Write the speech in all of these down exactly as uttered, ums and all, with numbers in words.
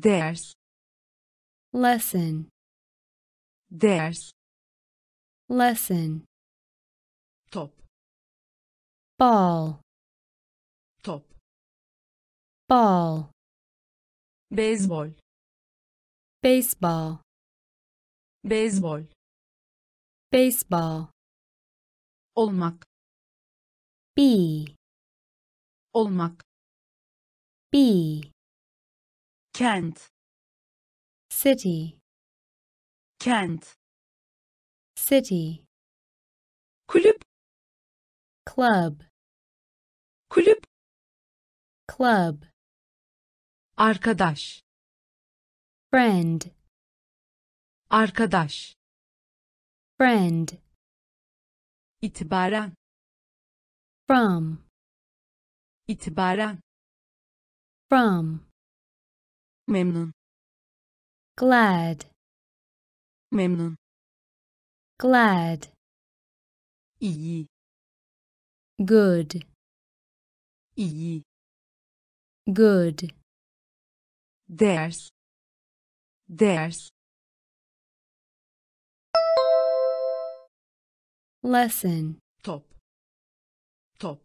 Ders. Lesson. Ders. Lesson. Top. Ball. Top. Ball. Baseball. Baseball. Baseball. Baseball. Olmak. Be. Olmak. Be. Kent. City. Kent. City. Kulüp. Club. Kulüp. Club. Arkadaş. Friend. Arkadaş. Friend. İtibaren. From. İtibaren. From. Memnun. Glad. Memnun. Glad. İyi. Good. İyi. Good. Ders. Ders. Lesson. Top. Top.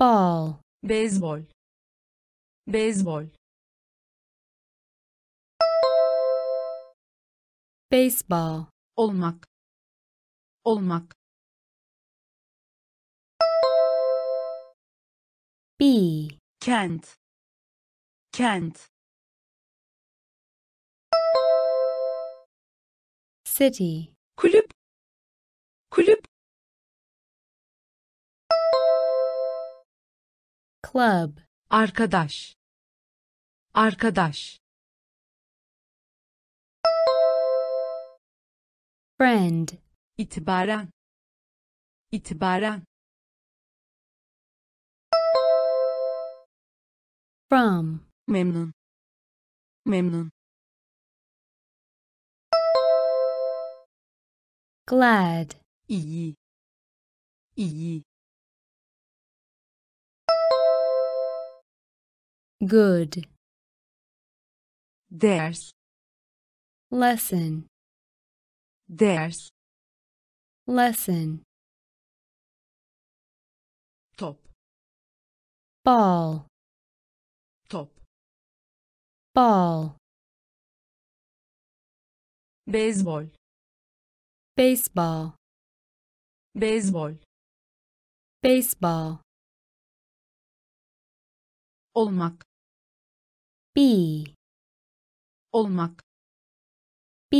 Ball. Baseball. Baseball. Baseball. Olmak. Olmak. Be. Kent. Kent. City. Kulüp. Kulüp. Club. Arkadaş. Arkadaş. Friend. İtibaren. İtibaren. From. Memnun. Memnun. Glad. İyi. İyi. Good. Ders. Lesson. Ders. Lesson. Top. Ball. Top. Ball. Baseball. Baseball. Baseball. Baseball. Olmak. Be. Olmak. Be.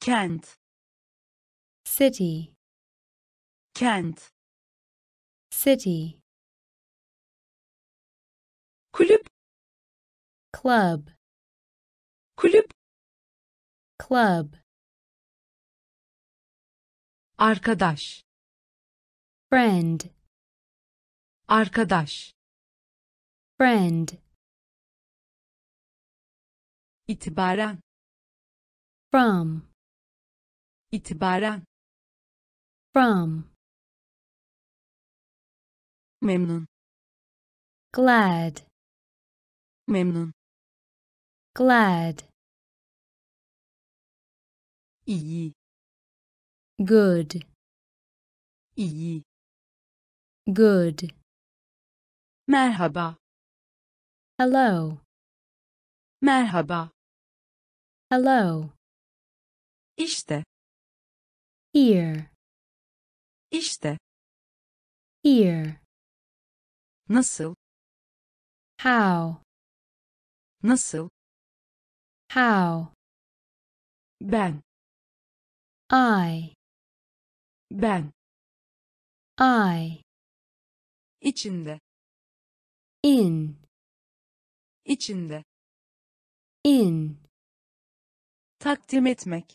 Kent. City. Kent. City. Kulüp. Club. Kulüp. Club. Arkadaş. Friend. Arkadaş. Friend. İtibaren. From. İtibaren. From. Memnun. Glad. Memnun. Glad. İyi. Good. İyi. Good. Merhaba. Hello. Merhaba. Hello. İşte. Here. İşte. Here. Nasıl? How. Nasıl? How. Ben. I. Ben. I. İçinde. In. İçinde. In. Takdim etmek.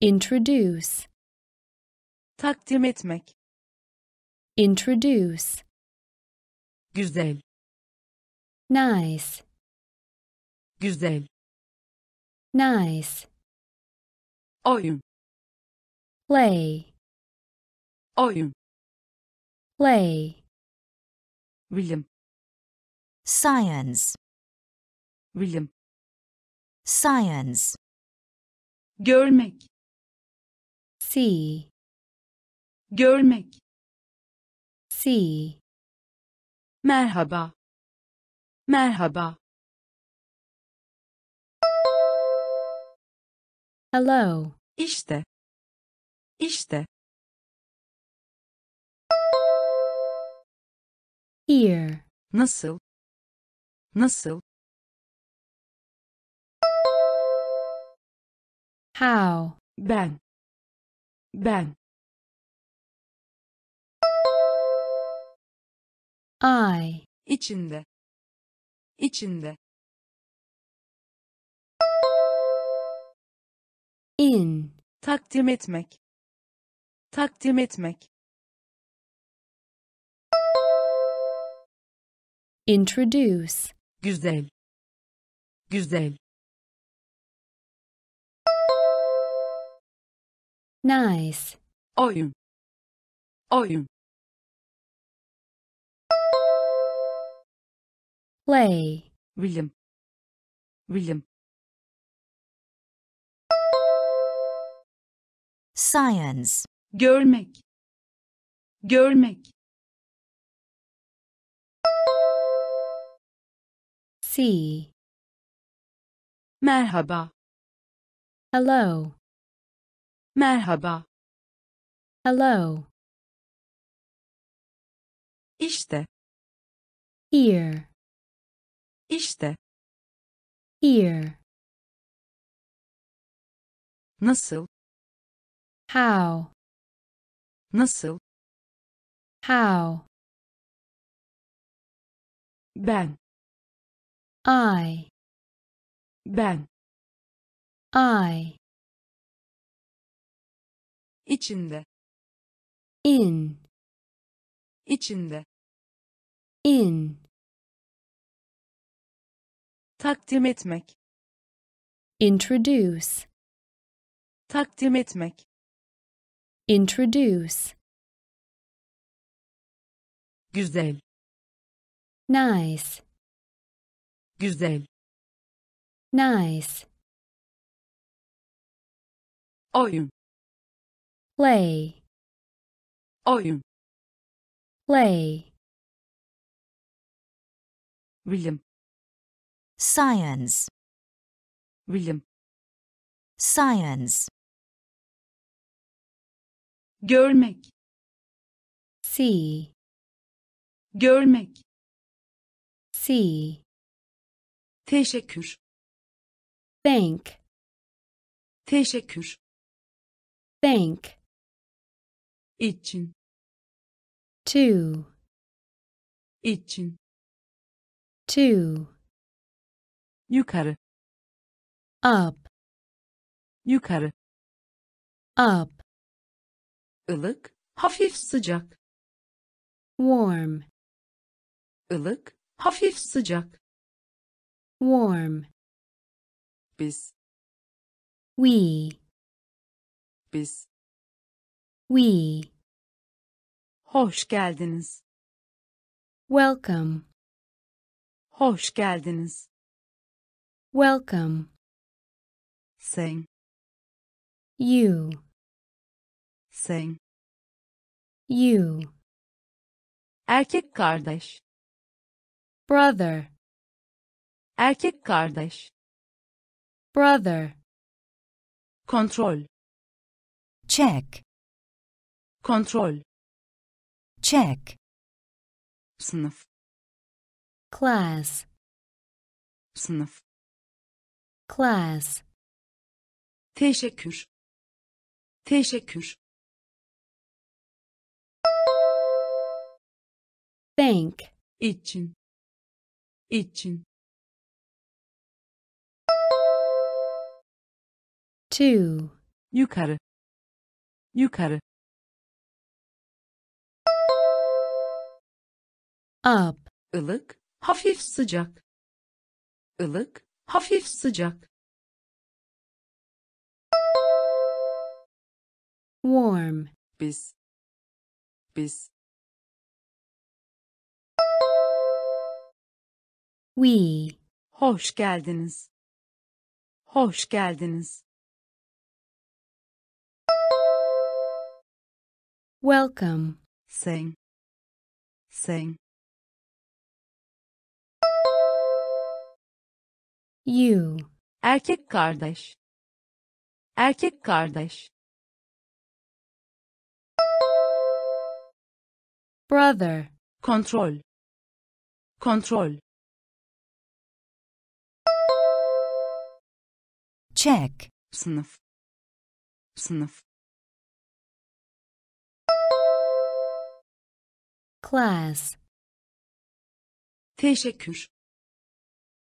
Introduce. Takdim etmek. Introduce. Güzel. Nice. Güzel. Nice. Oyun. Play. Oyun. Play. William. Science. William. Science. Görmek. See. Görmek. See. Merhaba. Merhaba. Hello. İşte. İşte. Here. Nasıl? Nasıl? How? Ben. Ben. I. İçinde. İçinde. In. Takdim etmek. Takdim etmek. Introduce. Güzel. Güzel. Nice. Oyun. Oyun. Play. William. William. Science. Görmek. Görmek. See. Merhaba. Hello. Merhaba. Hello. İşte. Here. İşte. Here. Nasıl? How. Nasıl? How. Ben. I. Ben. I. İçinde. In. İçinde. In. Takdim etmek. Introduce. Takdim etmek. Introduce. Güzel. Nice. Güzel. Nice. Oyun. Play. Oyun. Play. William. Science. William. Science. Görmek. See. Görmek. See. Teşekkür. Thank. Teşekkür. Thank. İçin. To. İçin. To. Yukarı. Up. Yukarı. Up. Ilık, hafif sıcak. Warm. Ilık, hafif sıcak. Warm. Biz. We. Biz. We. Hoş geldiniz. Welcome. Hoş geldiniz. Welcome. Sen. You. Sen. You. Erkek kardeş. Brother. Erkek kardeş. Brother. Kontrol. Check. Kontrol. Check. Sınıf. Class. Sınıf. Class. Teşekkür. Teşekkür. Thank. İçin. İçin. To. Yukarı. Yukarı. Up. Ilık, hafif sıcak. Ilık, hafif sıcak. Warm. Biz. Biz. We. Hoş geldiniz. Hoş geldiniz. Welcome. Sen. Sen. You. Erkek kardeş. Erkek kardeş. Brother. Kontrol. Kontrol. Check. Sınıf. Sınıf. Class. Teşekkür.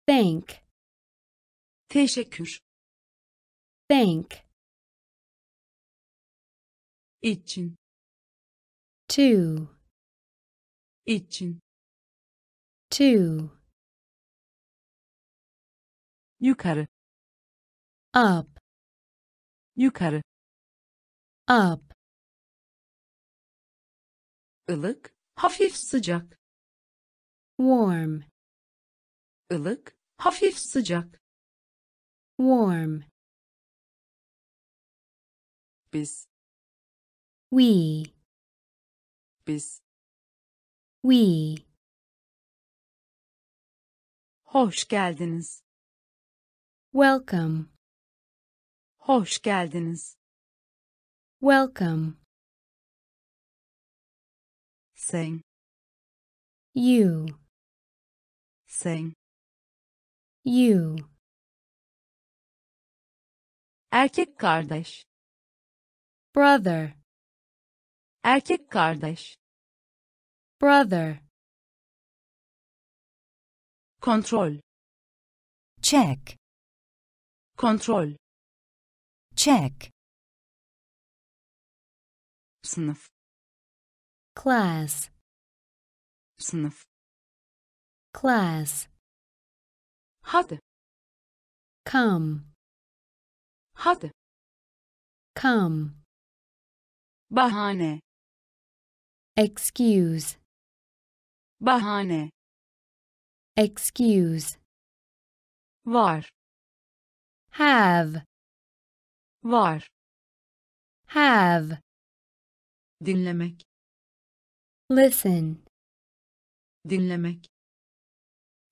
Thank. Teşekkür. Thank. İçin. To. İçin. To. Yukarı. Up. Yukarı. Up. Ilık, hafif sıcak. Warm. Ilık, hafif sıcak. Warm. Biz. We. Biz. We. Hoş geldiniz. Welcome. Hoş geldiniz. Welcome. Sen. You. Sen. You. Erkek kardeş. Brother. Erkek kardeş. Brother. Kontrol. Check. Kontrol. Check. Sınıf. Class. Sınıf. Class. Hadi. Come. Hadi. Come. Bahane. Excuse. Bahane. Excuse. Var. Have. Var. Have. Dinlemek. Listen. Dinlemek.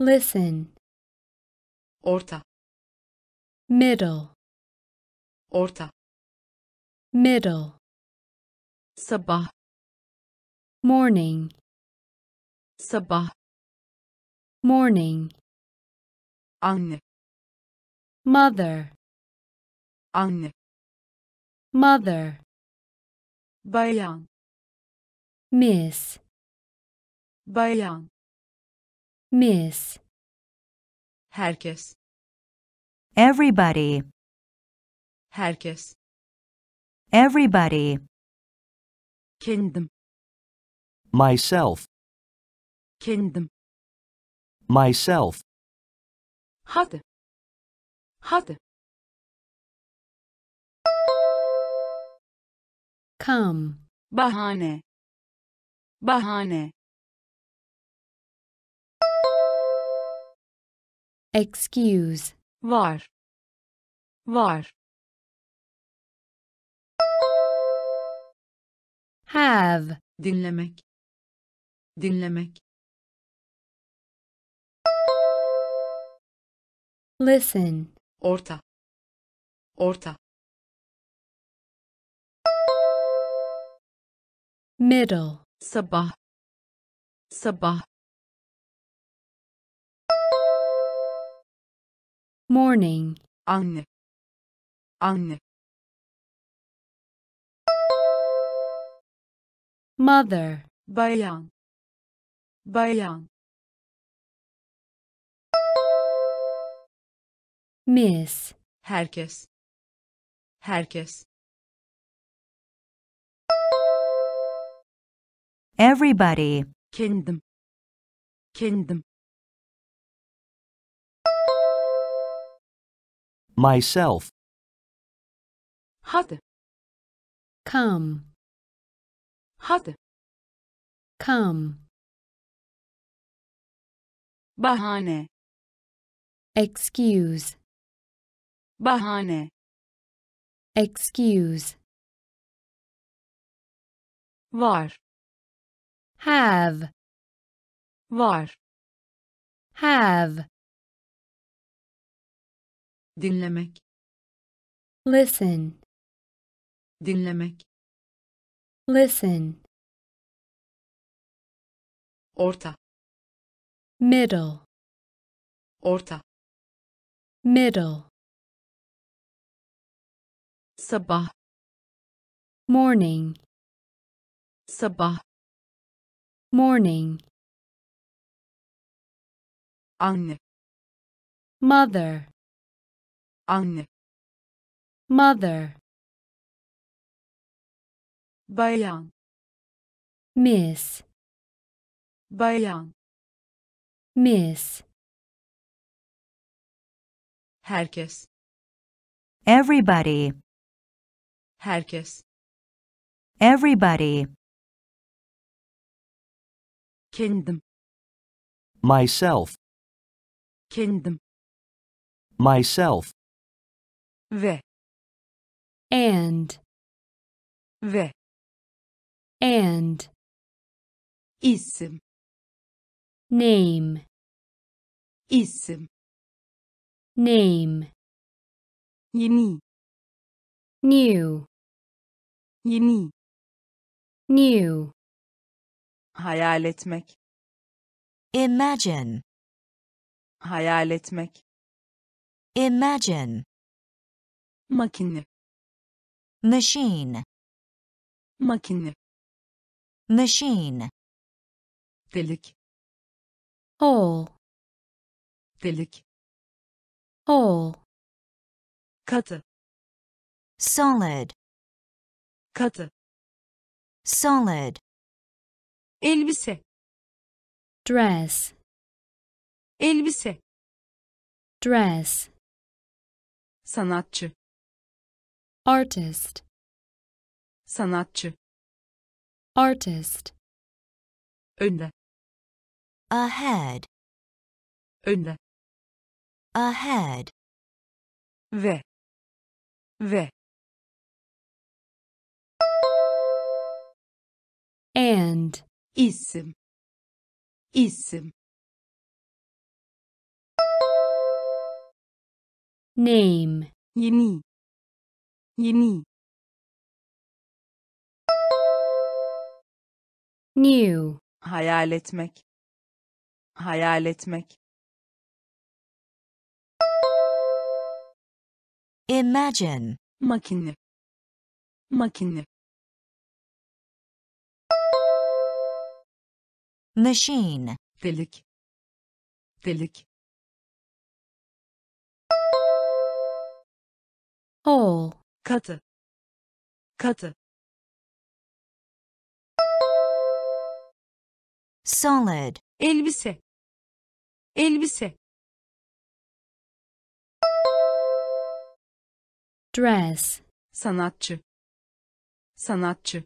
Listen. Orta. Middle. Orta. Middle. Sabah. Morning. Sabah. Morning. Anne. Mother. Anne. Mother. Bayan. Miss. Bayan. Miss. Herkes. Everybody. Herkes. Everybody. Kendim. Myself. Kendim. Myself. Hadi. Hadi. Come. Bahane. Bahane. Excuse. Var. Var. Have. Dinlemek. Dinlemek. Listen. Orta. Orta. Middle. Sabah. Sabah. Morning. Anne. Anne. Mother. Bayan. Bayan. Miss. Herkes. Herkes. Everybody. Kendim. Kendim. Myself. Hadi. Come. Hadi. Come. Bahane. Excuse. Bahane. Excuse. Var. Have. Var. Have. Dinlemek. Listen. Dinlemek. Listen. Orta. Middle. Orta. Middle. Sabah. Morning. Sabah. Morning. Anne. Mother. Anne. Mother. Bayan. Miss. Bayan. Miss. Herkes. Everybody. Herkes. Everybody. Kendim. Myself. Kendim. Myself. Ve. And. Ve. And. İsim. Name. İsim. Name. Yeni. New. Yeni. New. Hayal etmek. Imagine. Hayal etmek. Imagine. Makine. Machine. Makine. Machine. Delik. Hole. Delik. Hole. Katı. Solid. Katı. Solid. Elbise. Dress. Elbise. Dress. Sanatçı. Artist. Sanatçı. Artist. Önde. Ahead. Önde. Ahead. Ve. Ve. And. İsim. İsim. Name. Yeni. Yeni. New. Hayal etmek. Hayal etmek. Imagine. Makine. Makine. Machine. Delik. Delik. Hole. Katı. Katı. Solid. Elbise. Elbise. Dress. Sanatçı. Sanatçı.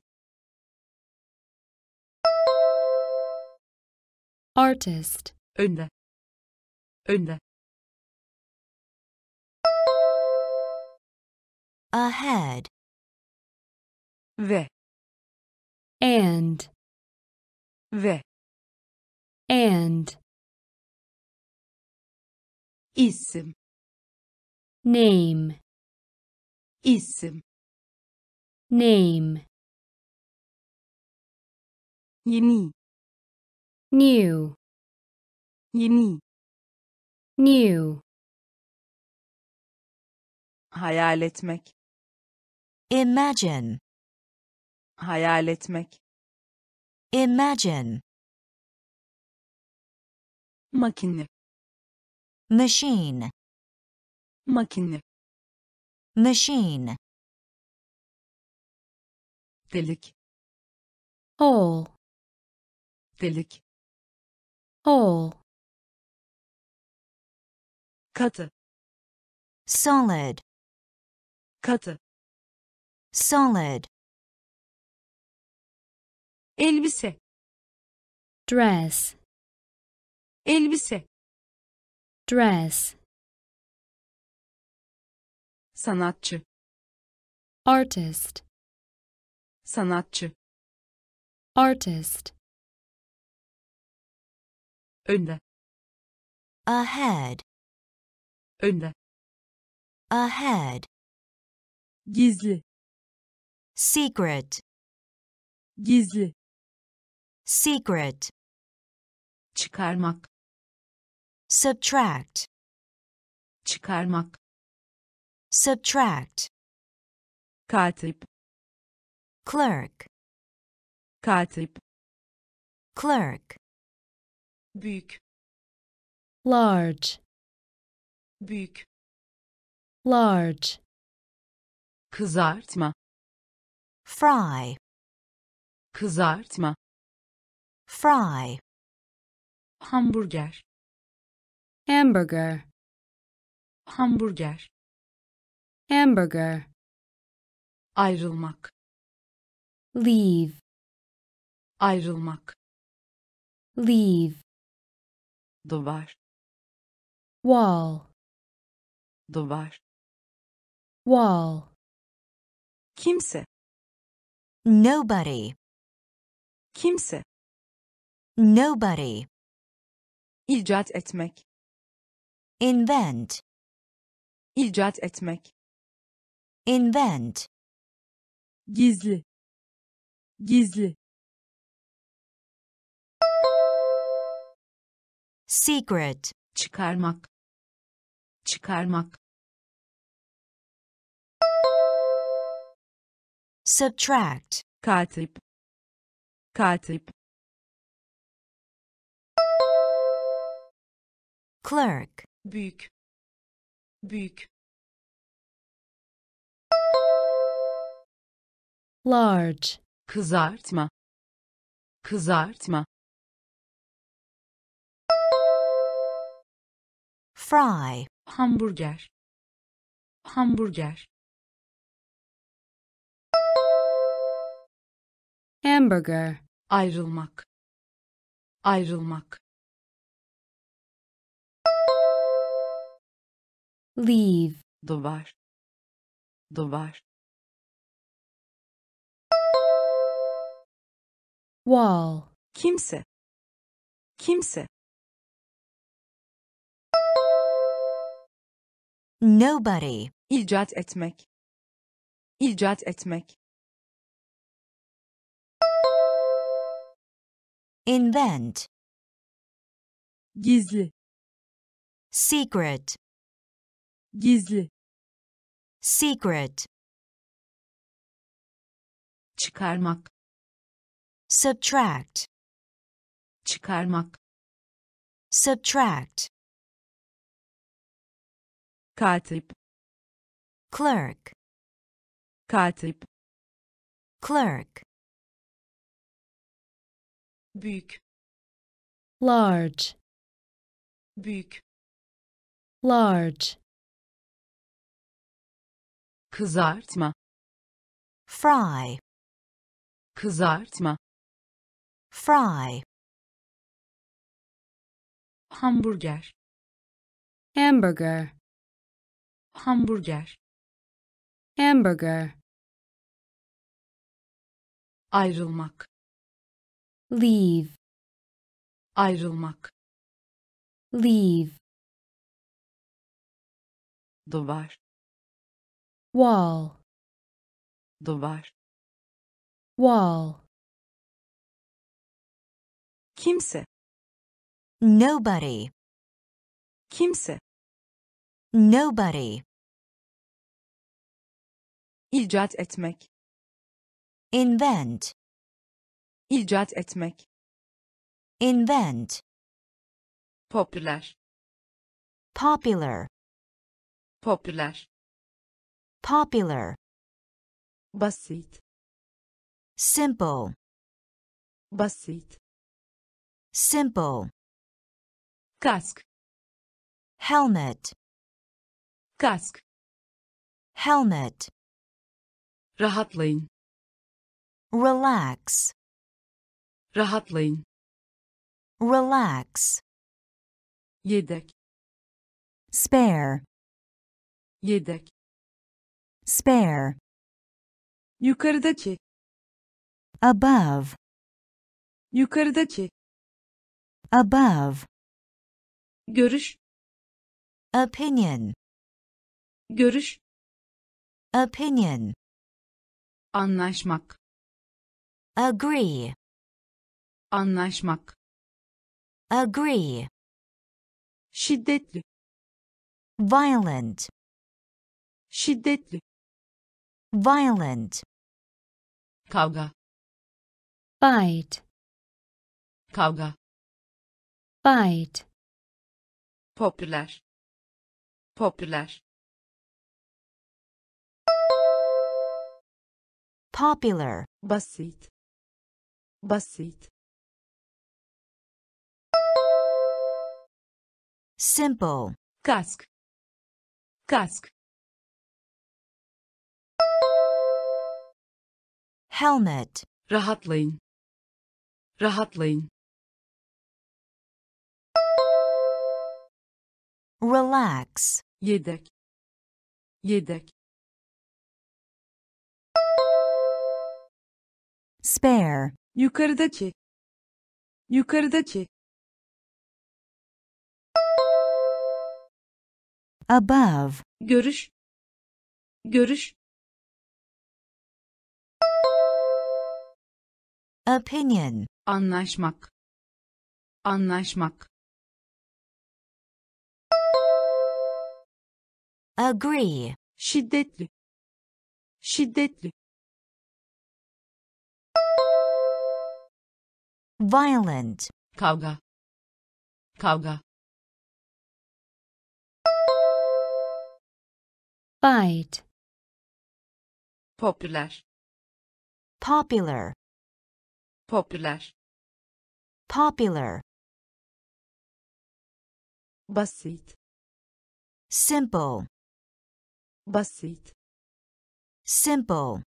Artist. Önde. Önde. Ahead. Ve. And. Ve. And. İsim. Name. İsim. Name. Yeni. New. Yeni. New. Hayal etmek. Imagine. Hayal etmek. Imagine. Makine. Machine. Makine. Machine. Delik. Hole. Delik. Hole. Katı. Solid. Katı. Solid. Elbise. Dress. Elbise. Dress. sanatçı, artist, sanatçı, artist, önde, ahead, önde, ahead, gizli, secret, gizli, secret, çıkarmak, subtract, çıkarmak, subtract, katip, clerk, katip, clerk, büyük, large, büyük, large, kızartma, fry, kızartma, fry, hamburger, hamburger, hamburger, hamburger, ayrılmak, leave, ayrılmak, leave, duvar, wall, duvar, wall, kimse, nobody, kimse, nobody, icat etmek, invent, icat etmek, invent, gizli, gizli, secret, çıkarmak, çıkarmak, subtract, katip, katip, clerk, büyük, büyük, large, kızartma, kızartma, fry, hamburger, hamburger, hamburger, ayrılmak, ayrılmak, leave, duvar, duvar, wall, kimse, kimse, nobody, icat etmek, icat etmek, invent, gizli, secret, gizli, secret, çıkarmak, subtract, çıkarmak, subtract, katip, clerk, katip, clerk, büyük, large, büyük, large, kızartma, fry, kızartma, fry, hamburger, hamburger, hamburger, hamburger, ayrılmak, leave, ayrılmak, leave, duvar, wall, duvar, wall, kimse, nobody, kimse, nobody, icat etmek, invent, icat etmek, invent, popüler, popular, popüler, popular, basit, simple, basit, simple, kask, helmet, kask, helmet, rahatlayın, relax, rahatlayın, relax, yedek, spare, yedek, Spare. Yukarıdaki. Above. Yukarıdaki. Above. Görüş. Opinion. Görüş. Opinion. Anlaşmak. Agree. Anlaşmak. Agree. Şiddetli. Violent. Şiddetli. Violent. Kavga. Fight. Kavga. Fight. Popüler. Popüler. Popular. Basit. Basit. Simple. Kask. Kask. Helmet. Rahatlayın. Rahatlayın. Relax. Yedek. Yedek. Spare. Yukarıdaki. Yukarıdaki. Above. Görüş. Görüş. Opinion. Anlaşmak. Anlaşmak. Agree. Şiddetli. Şiddetli. Violent. Kavga. Kavga. Fight. Popüler. Popular. Popüler. Popular. Basit. Simple. Basit. Simple.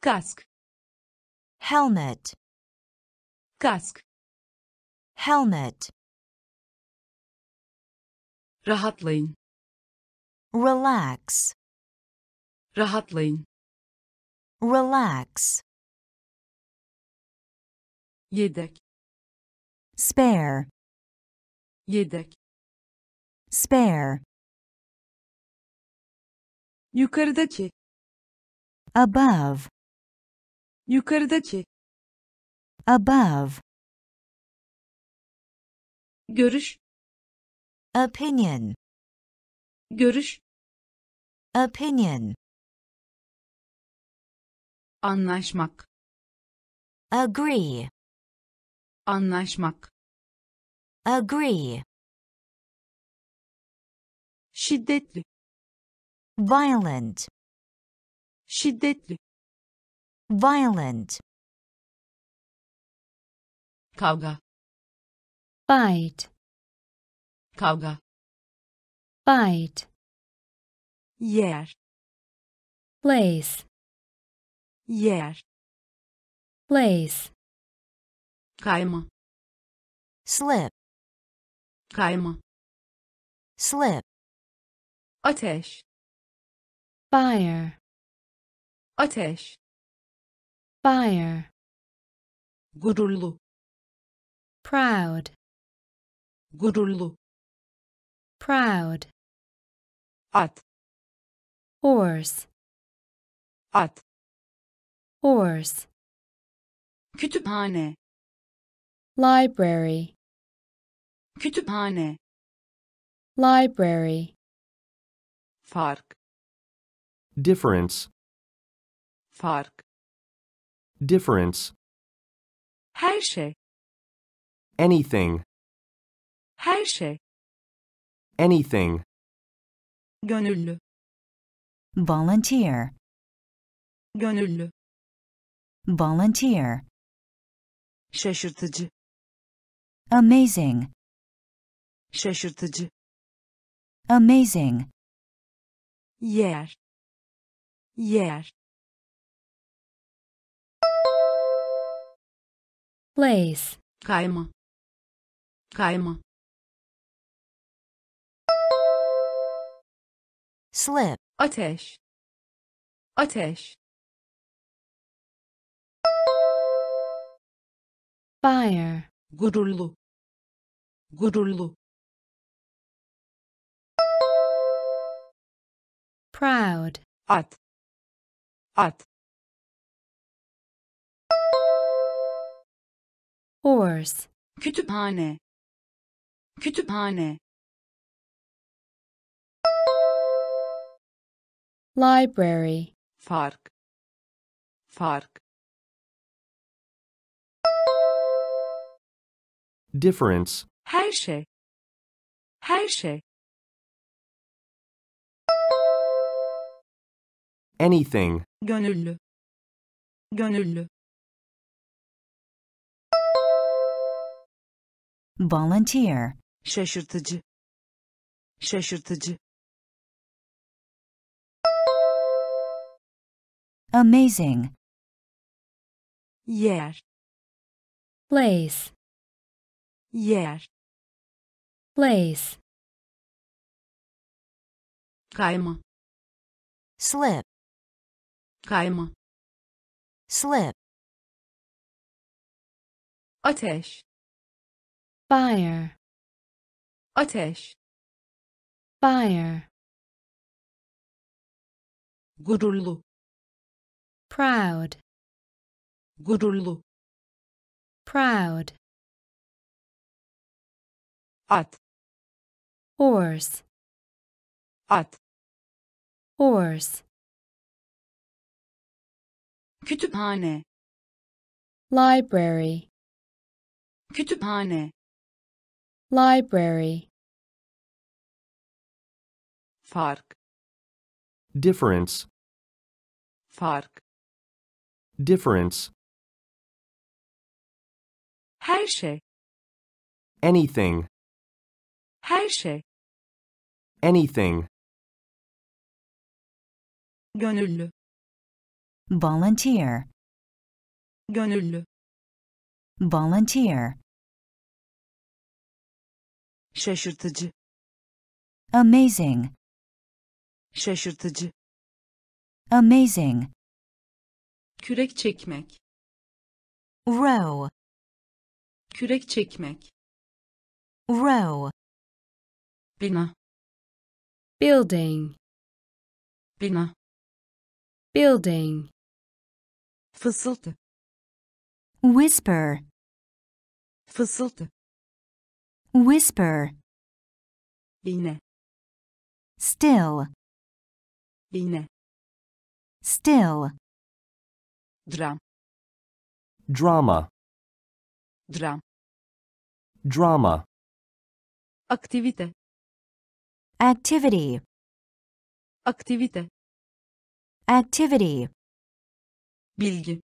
Kask. Helmet. Kask. Helmet. Rahatlayın. Relax. Rahatlayın. Relax. Yedek. Spare. Yedek. Spare. Yukarıdaki. Above. Yukarıdaki. Above. Görüş. Opinion. Görüş. Opinion. Anlaşmak. Agree. Anlaşmak. Agree. Şiddetli. Violent. Şiddetli. Violent. Kavga. Fight. Kavga. Fight. Yer. Place. Yer. Place. Kayma. Slip. Kayma. Slip. Ateş. Fire. Ateş. Fire. Gururlu. Proud. Gururlu. Proud. At. Horse. At. Horse. Kütüphane. Library. Kütüphane. Library. Fark. Difference. Fark. Difference. Her şey. Anything. Her şey. Anything. Gönüllü. Volunteer. Gönüllü. Volunteer. Şaşırtıcı. Amazing. Şaşırtıcı. Amazing. Yer. Yer. Place. Kayma. Kayma. Slip. Ateş. Ateş. Fire. Gururlu. Gururlu. Proud. At. At. Horse. Kütüphane. Kütüphane. Library. Fark. Fark. Difference. Her şey. Her şey. Anything. Gönüllü. Gönüllü. Volunteer. Şaşırtıcı. Şaşırtıcı. Amazing. Yer. Place. Yer. Place. Kayma. Slip. Kayma. Slip. Ateş. Fire. Ateş. Fire. Gururlu. Proud. Gururlu. Proud. At. Horse. At. Horse. Kütüphane. Library. Kütüphane. Library. Fark. Difference. Fark. Difference. Her şey. Anything. Her şey. Anything. Gönüllü. Volunteer. Gönüllü. Volunteer. Şaşırtıcı. Amazing. Şaşırtıcı. Amazing. Kürek çekmek. Row. Kürek çekmek. Row. Bina. Building. Bina. Building. Fısıltı. Whisper. Fısıltı. Whisper. Yine. Still. Yine. Still. Dram. Drama. Dram. Drama. Aktivite. Activity. Aktivite. Activity. Bilgi.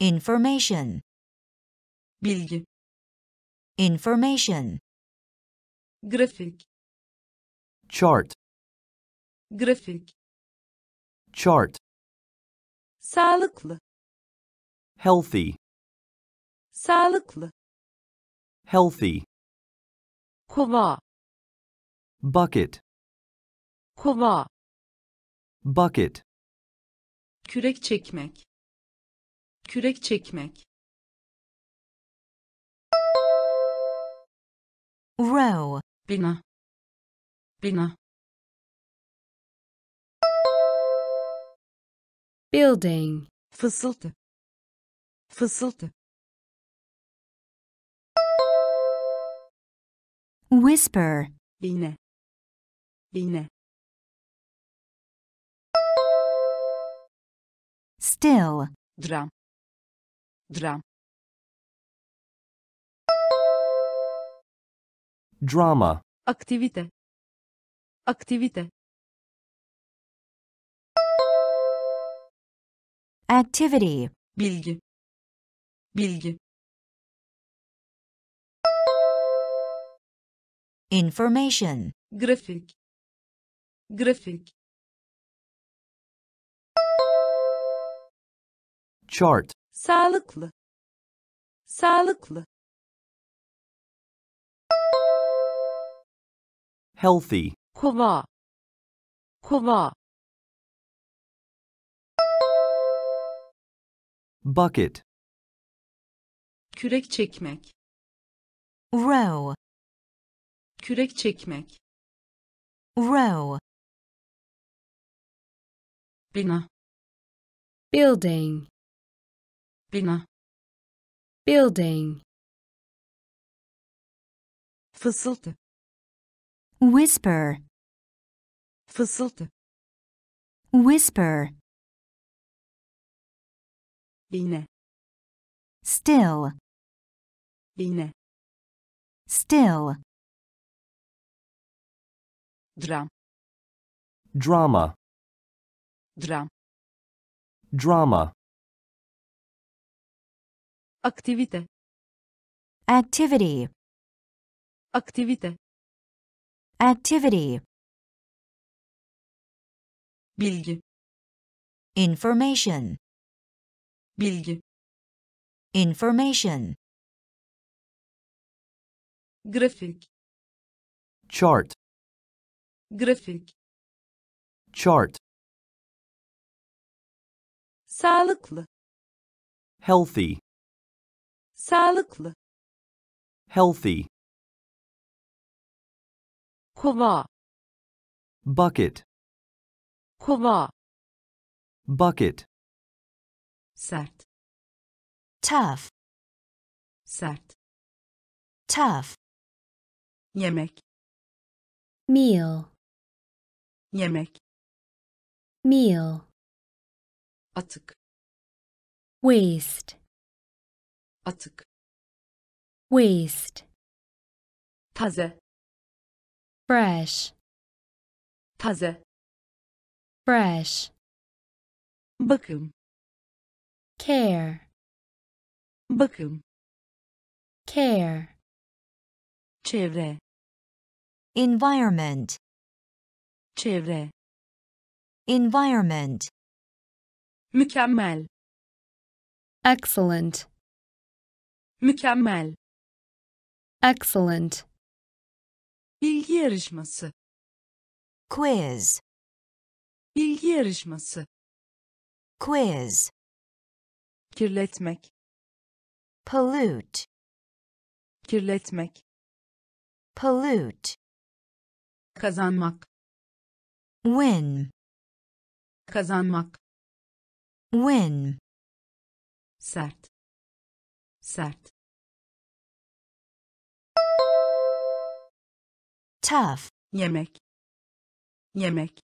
Information. Bilgi. Information. Grafik. Chart. Grafik. Chart. Sağlıklı. Healthy. Sağlıklı. Healthy. Kova. Bucket. Kova. Bucket. Kürek çekmek. Kürek çekmek. Row. Bina. Bina. Building. Fısıltı. Fısıltı. Whisper. Yine. Yine. Still. Dram. Dram. Drama. Aktivite. Aktivite. Activity. Bilgi. Bilgi. Information. Grafik. Grafik. Chart. Sağlıklı. Sağlıklı. Healthy. Kova. Kova. Bucket. Kürek çekmek. Row. Kürek çekmek. Row. Bina. Building. Bina. Building. Fısıltı. Whisper. Fısıltı. Whisper. Yine. Still. Yine. Still. Dram. Drama. Dram. Drama. Aktivite. Activity. Aktivite. Activity. Bilgi. Information. Bilgi. Information. Grafik. Chart. Grafik. Chart. Sağlıklı. Healthy. Sağlıklı. Healthy. Kova. Bucket. Kova. Bucket. Sert. Tough. Sert. Tough. Yemek. Meal. Yemek. Meal. Atık. Waste. Atık. Waste. Taze. Fresh. Taze. Fresh. Bakım. Care. Bakım. Care. Çevre. Environment. Çevre. Environment. Mükemmel. Excellent. Mükemmel. Excellent. Bilgi yarışması. Quiz. Bilgi yarışması. Quiz. Kirletmek. Pollute. Kirletmek. Pollute. Kazanmak. Win. Kazanmak. Win. Sert. Sert. Tough. Yemek. Yemek.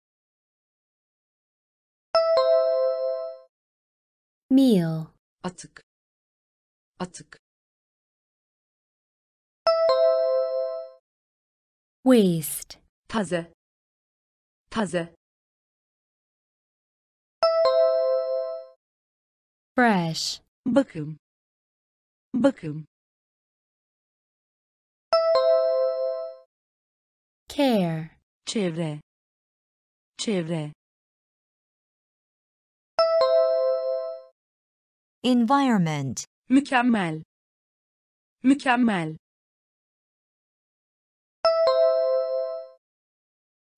Meal. Atık. Atık. Waste. Taze. Taze. Fresh. Bakım. Bakım. Care. Çevre. Çevre. Environment. Mükemmel. Mükemmel.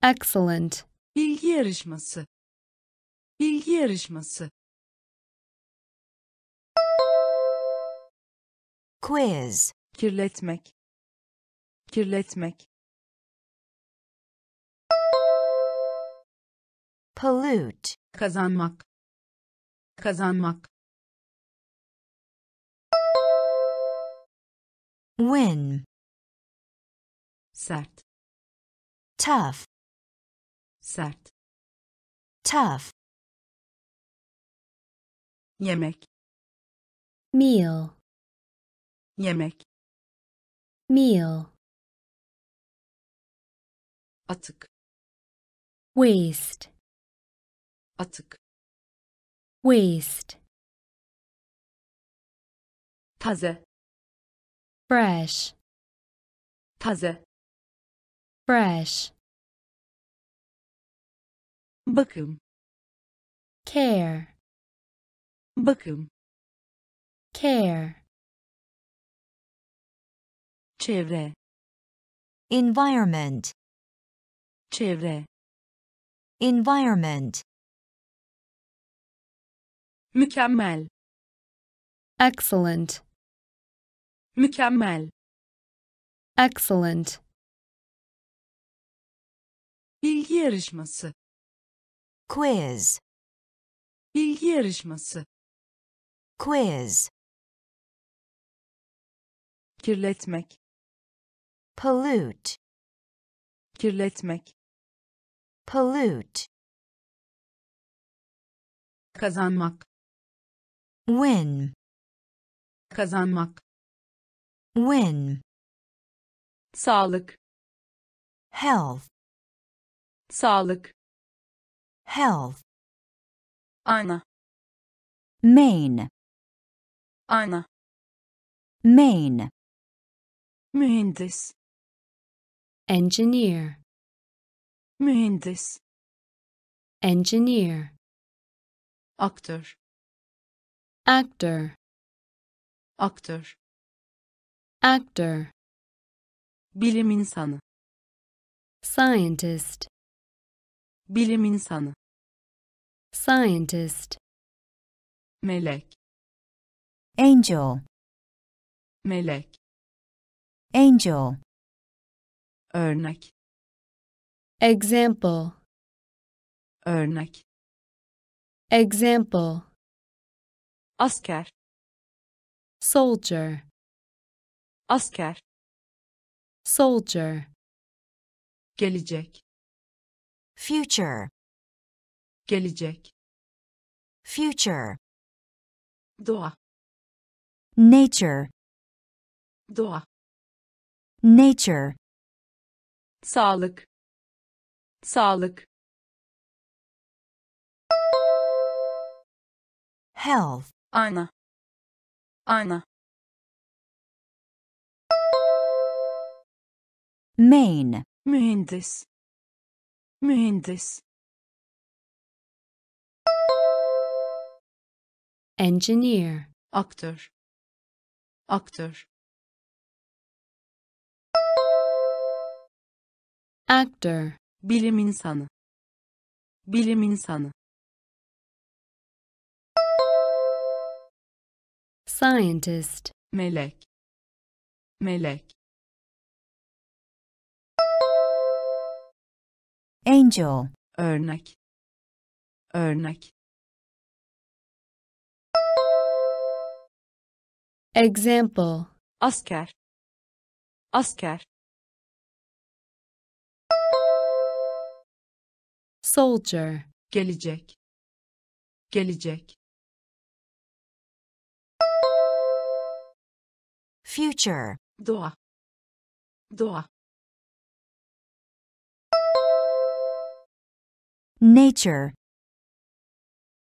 Excellent. Bilgi yarışması. Bilgi yarışması. Quiz. Kirletmek. Kirletmek. Pollute. Kazanmak. Kazanmak. Win. Sert. Tough. Sert. Tough. Yemek. Meal. Yemek. Meal. Atık. Waste. Atık. Waste. Taze. Fresh. Taze. Fresh. Bakım. Care. Bakım. Care. Çevre. Environment. Çevre. environment, mükemmel, excellent, mükemmel, excellent, bilgi yarışması, quiz, bilgi yarışması, quiz, kirletmek, pollute, kirletmek, pollute, kazanmak, win, kazanmak, win, sağlık, health, sağlık, health, ana, main, ana, main, mühendis, engineer, mühendis, engineer, aktör, actor, aktör, actor, bilim insanı, scientist, bilim insanı, scientist, melek, angel, melek, angel, örnek, example, örnek, example, asker, soldier, asker, soldier, gelecek, future, gelecek, future, doğa, nature, doğa, nature, sağlık, sağlık, health, ana, ana, main, mühendis, mühendis, engineer, aktör, aktör, actor, bilim insanı, bilim insanı, scientist, melek, melek, angel, örnek, örnek, example, asker, asker, soldier, gelecek, gelecek, future, doğa, doğa, nature,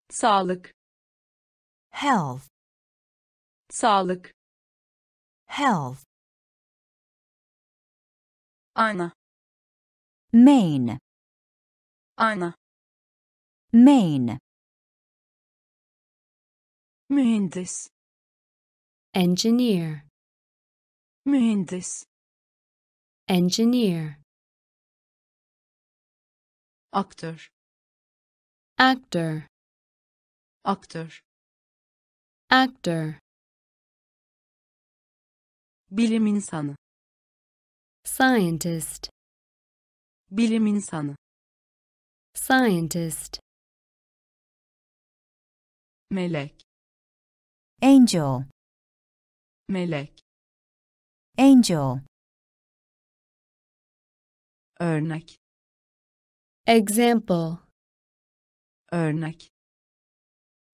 sağlık, health, sağlık, health, ana, main, ana, main, mühendis, engineer, mühendis, engineer, aktör, actor, aktör, actor, bilim insanı, scientist, bilim insanı, scientist, melek, angel, melek, angel, örnek, example, örnek,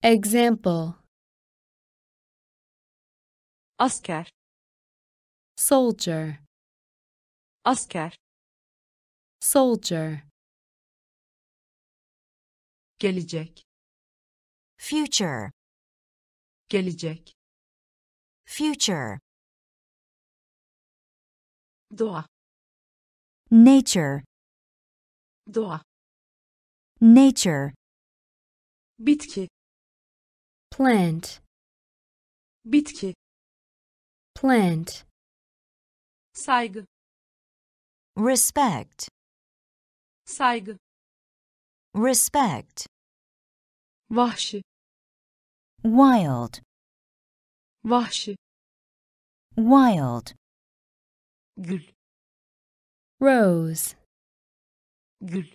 example, asker, soldier, asker, soldier, gelecek, future, gelecek, future, doğa, nature, doğa, nature, bitki, plant, bitki, plant, saygı, respect, saygı, respect, vahşi, wild, vahşi, wild, gül, rose, gül,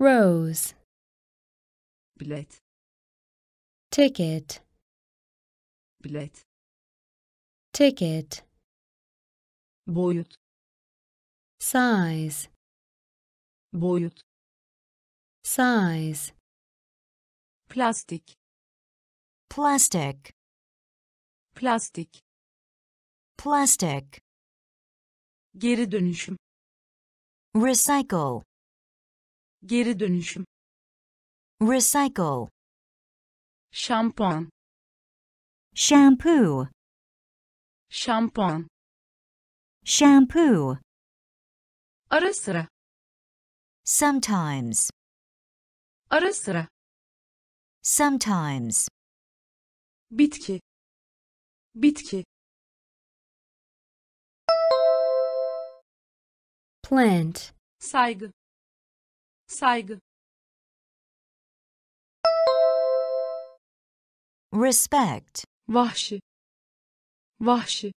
rose, bilet, ticket, bilet, ticket, boyut, size, boyut, size, plastic, plastic, plastic, plastic, geri dönüşüm, recycle, geri dönüşüm, recycle, şampuan, shampoo, şampuan, shampoo, ara sıra, sometimes, ara sıra, sometimes, bitki, bitki, plant, saygı, saygı, respect, vahşi, vahşi,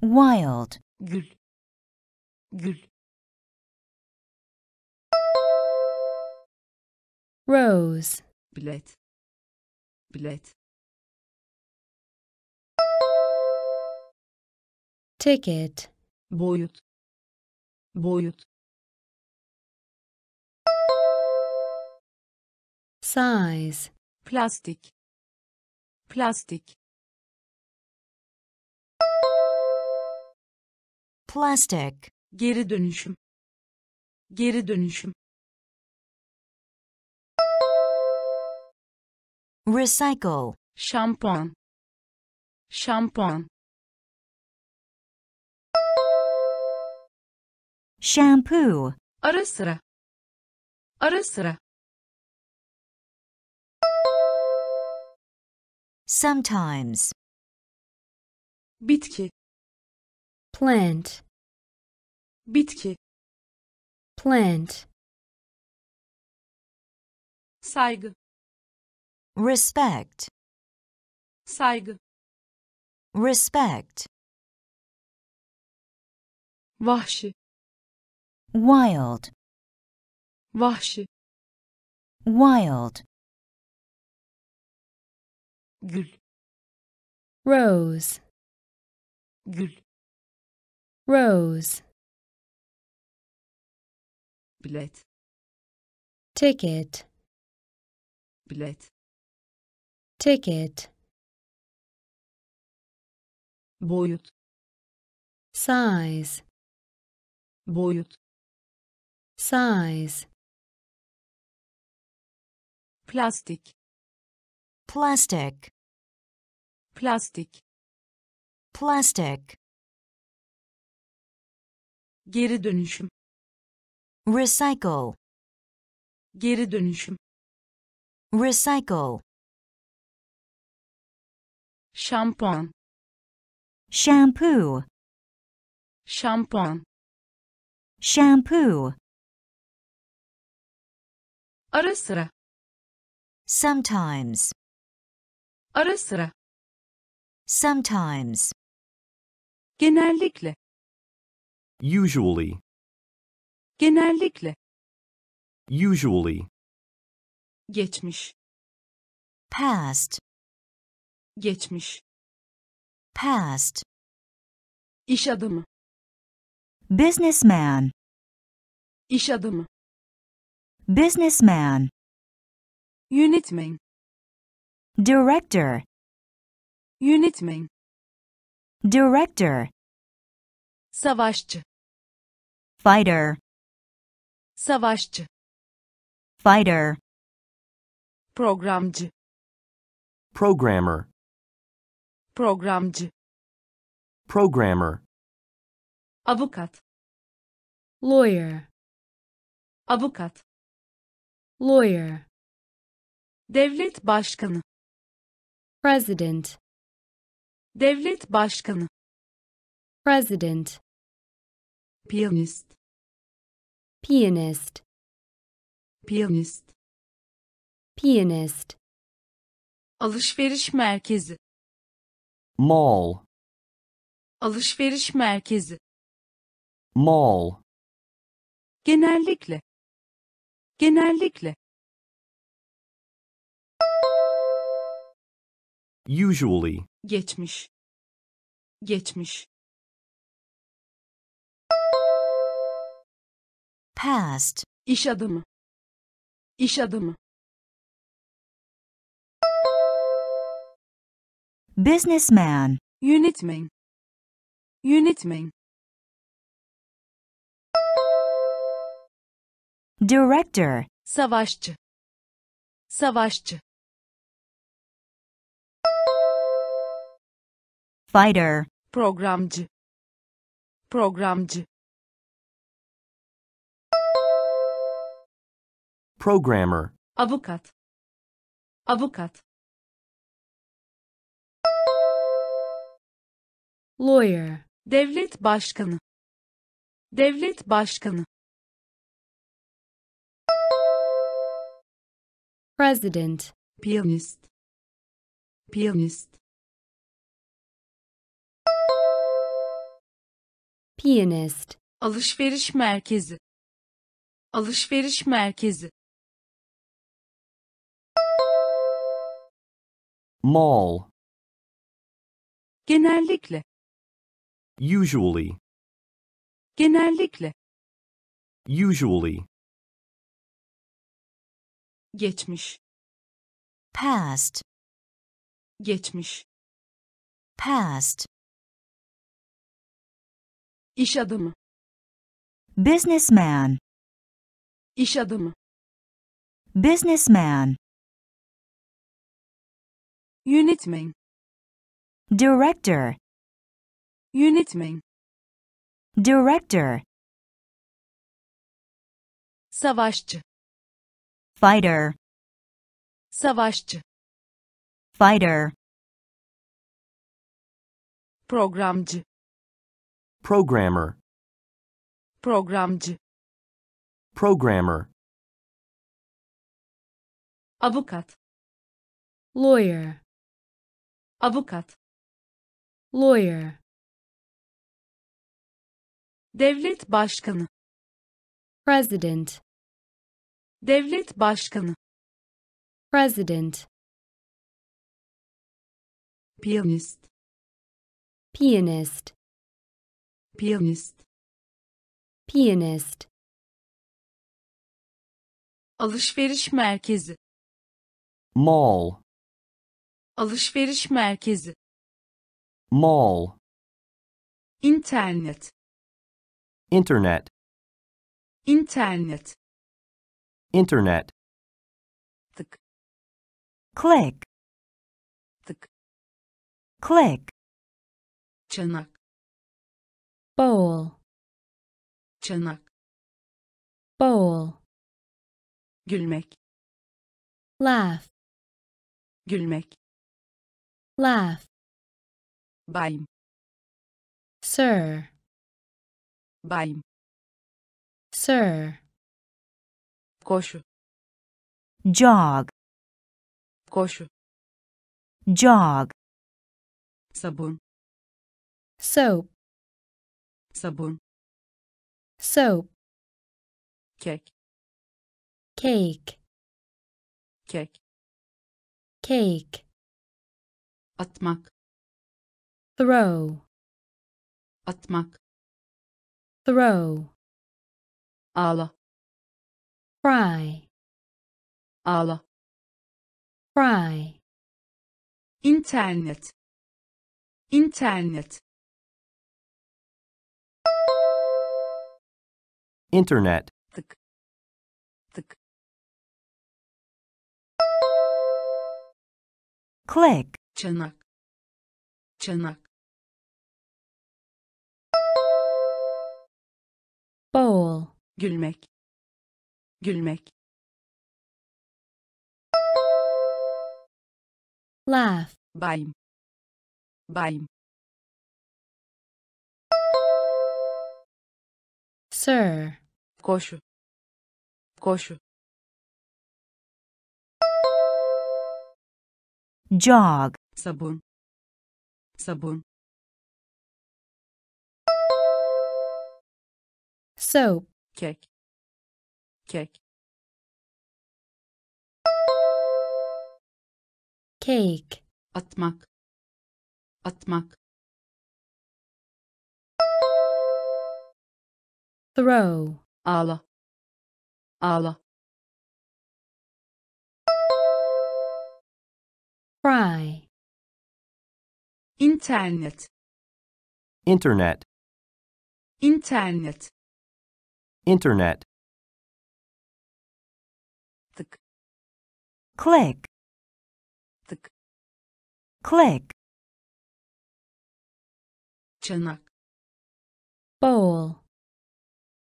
wild, gül, gül, rose, bilet, bilet, ticket, boyut, boyut, size, plastik, plastik, plastic, geri dönüşüm, geri dönüşüm, recycle, şampuan, şampuan, shampoo, ara sıra, ara sıra, sometimes, bitki, plant, bitki, plant, saygı, respect, saygı, respect, vahşi, wild, vahşi, wild, gül, rose, gül, rose, bilet, ticket, bilet, ticket, boyut, size, boyut, size, plastik, plastic, plastik, plastic, geri dönüşüm, recycle, geri dönüşüm, recycle, şampuan, shampoo, şampuan, shampoo, ara sıra, sometimes, ara sıra, sometimes, genellikle, usually, genellikle, usually, geçmiş, past, geçmiş, past, iş adamı, businessman, iş adamı, businessman, yönetmen, director, yönetmen, director, savaşçı, fighter, savaşçı, fighter, programcı, programmer, programcı, programmer, avukat, lawyer, avukat, lawyer, devlet başkanı, president, devlet başkanı, president, Pianist. Pianist. Pianist. Pianist. Alışveriş merkezi. Mall. Alışveriş merkezi. Mall. Genellikle. Genellikle. Usually. Geçmiş. Geçmiş. Past. İş adamı. İş adamı. Businessman. Yönetmen. Yönetmen. Director. Savaşçı. Savaşçı. Fighter. Programcı. Programcı. Programmer. Avukat. Avukat. Lawyer. Devlet başkanı. Devlet başkanı. President. Pianist. Pianist. Pianist. Alışveriş merkezi. Alışveriş merkezi. Mall. Genellikle. Usually. Genellikle. Usually. Geçmiş. Past. Geçmiş. Past. İş adamı. Businessman. İş adamı. Businessman. Yönetmen. Director. Yönetmen. Director. Savaşçı. Fighter. Savaşçı. Fighter. Programcı. Programmer. Programcı. Programmer. Avukat. Lawyer. Avukat. Lawyer. Devlet başkanı. President. Devlet başkanı. President. Pianist. Pianist. Pianist. Pianist. Alışveriş merkezi. Mall. Alışveriş merkezi. Mall. İnternet. Internet. Internet. Internet. Tık. Click. Tık. Click. Çanak. Bowl. Çanak. Bowl. Gülmek. Laugh. Gülmek. Laugh. Bayım. Sir. Bayım. Sir. Koşu. Jog. Koşu. Jog. Sabun. Soap. Sabun. Soap. Kek. Cake. Kek. Cake. Atmak. Throw. Atmak. Throw. Ağla. Fry. Ağla. Fry. İnternet. İnternet. Internet. Tık. Tık. Click. Çanak. Çanak. Bowl. Gülmek. Gülmek. Laugh. Bayım. Bayım. Sir. Koşu. Koşu. Jog. Sabun. Sabun. Soap. Kek. Kek. Cake. Atmak. Atmak. Throw. Ağla. Ağla. Fry. İnternet. Internet. Internet. Internet. Tık. Click. Tık. Click. Çanak. Bowl.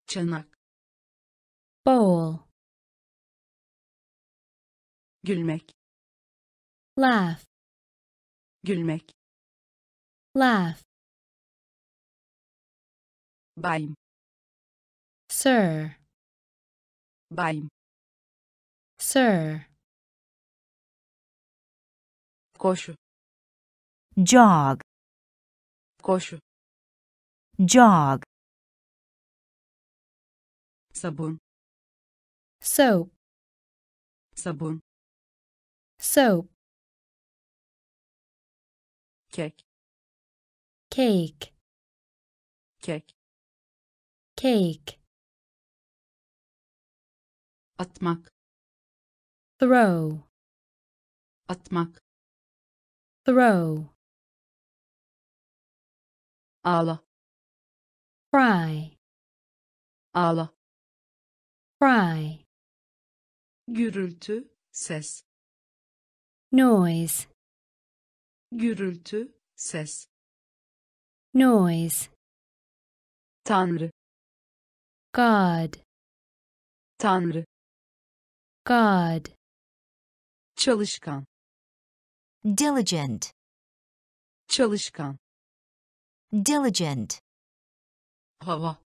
Çanak. Bowl. Gülmek. Laugh. Gülmek. Laugh. Bayım. Sir. Bayım. Sir. Koşu. Jog. Koşu. Jog. Sabun. Soap. Sabun. Soap. Kek. Cake. Kek. Cake. Atmak. Throw. Atmak. Throw. Ağla. Fry. Ağla. Fry. Gürültü, ses. Noise. Gürültü, ses. Noise. Tanrı. God. Tanrı. God. Çalışkan. Diligent. Çalışkan. Diligent. Hava.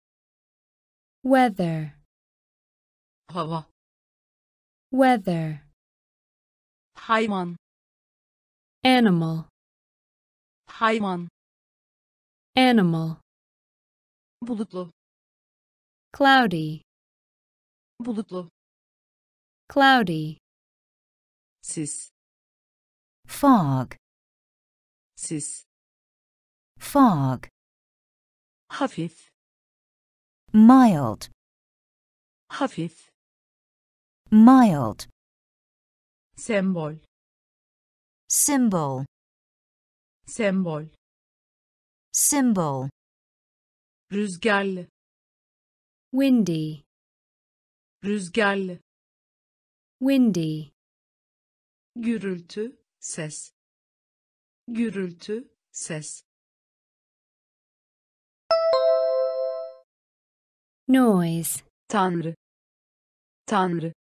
Weather. Hava. Weather. Hayvan. Animal. Hayvan. Animal. Bulutlu. Cloudy. Bulutlu. Cloudy. Sis. Fog. Sis. Fog. Hafif. Mild. Hafif. Mild. Sembol. Symbol. Sembol. Symbol. Rüzgarlı. Windy. Rüzgarlı. Windy. Gürültü, ses. Gürültü, ses. Noise. Tanrı. Tanrı.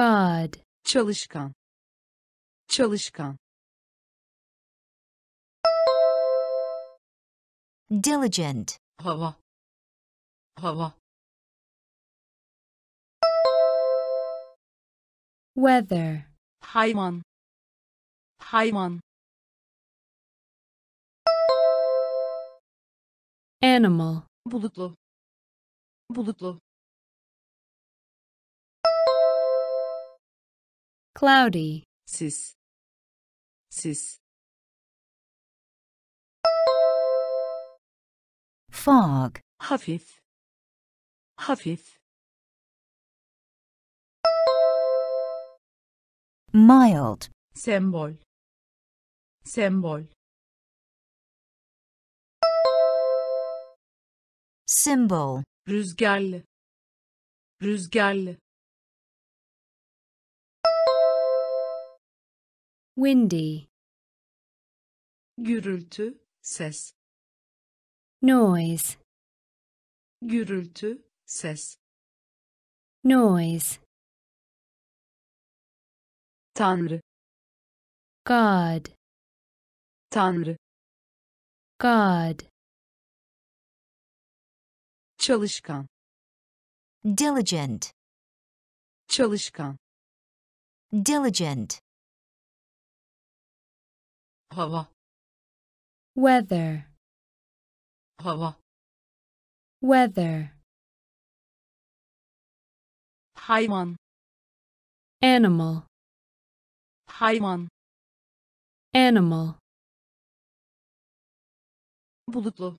God. Çalışkan. Çalışkan. Diligent. Hava. Hava. Weather. Hayvan. Hayvan. Animal. Bulutlu. Bulutlu. Cloudy. Sis. Sis. Fog. Hafif. Hafif. Mild. Sembol. Sembol. Symbol. Rüzgarlı. Rüzgarlı. Windy. Gürültü, ses. Noise. Gürültü, ses. Noise. Tanrı. God. Tanrı. God. Çalışkan. Diligent. Çalışkan. Diligent. Hava. Weather. Hava. Weather. Hayvan. Animal. Hayvan. Animal. Bulutlu.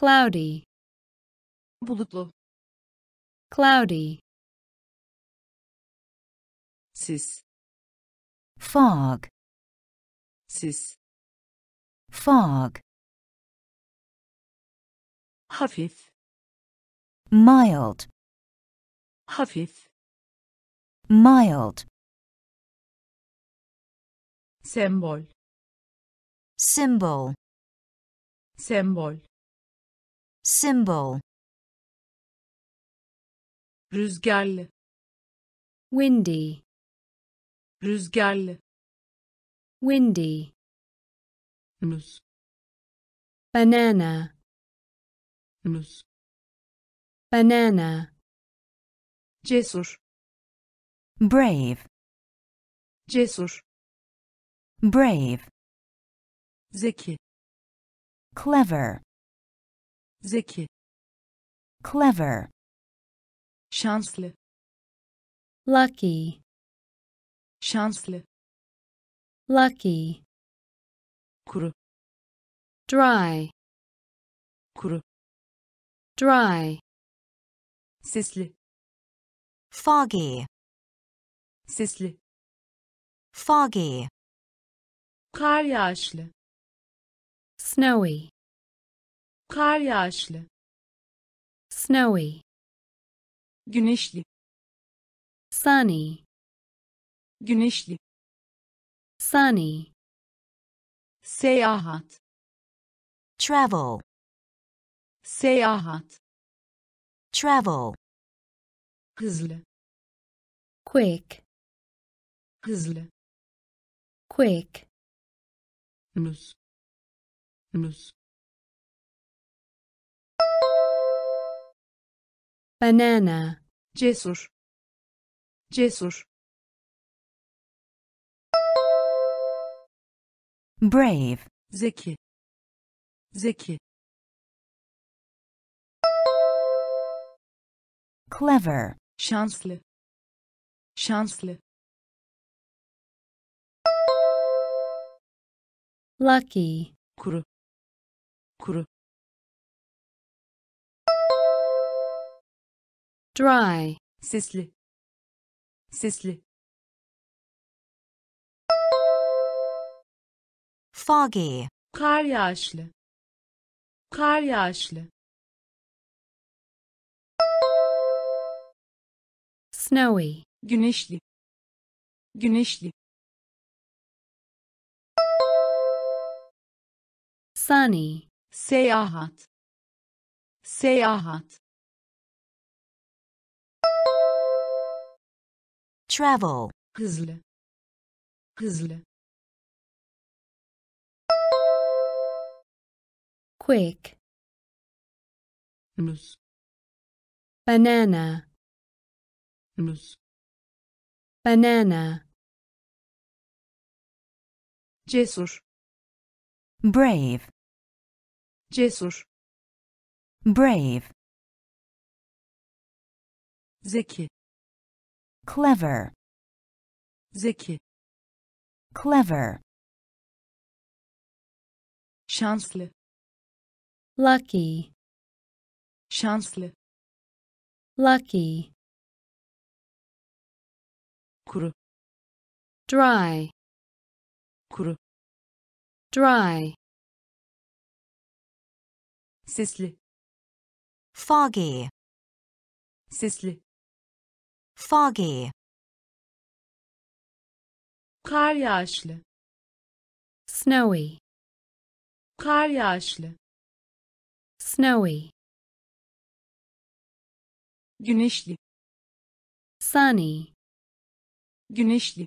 Cloudy. Bulutlu. Cloudy. Sis. Fog. Sis. Fog. Hafif. Mild. Hafif. Mild. Sembol. Symbol. Sembol. Symbol. Rüzgarlı. Windy. Rüzgarlı. Windy. Muz. Banana. Muz. Banana. Cesur. Brave. Cesur. Brave. Zeki. Clever. Zeki. Clever. Şanslı. Lucky. Şanslı. Lucky. Kuru. Dry. Kuru. Dry. Sisli. Foggy. Sisli. Foggy. Kar yağışlı. Snowy. Kar yağışlı. Snowy. Güneşli. Sunny. Güneşli. Sunny. Seyahat. Travel. Seyahat. Travel. Hızlı. Quick. Hızlı. Quick. Muz. Muz. Banana. Cesur. Cesur. Brave. Zeki. Zeki. Clever. Şanslı. Şanslı. Lucky. Kuru. Kuru. Dry. Sisli. Sisli. Foggy. Kar yağışlı. Kar yağışlı. Snowy. Güneşli. Güneşli. Sunny. Seyahat. Seyahat. Travel. Hızlı. Hızlı. Quick. Muz. Banana. Muz. Banana. Cesur. Brave. Cesur. Brave. Zeki. Clever. Zeki. Clever. Şanslı. Lucky. Şanslı. Lucky. Kuru. Dry. Kuru. Dry. Sisli. Foggy. Sisli. Foggy. Kar yağışlı. Snowy. Kar yağışlı. Snowy. Güneşli. Sunny. Güneşli.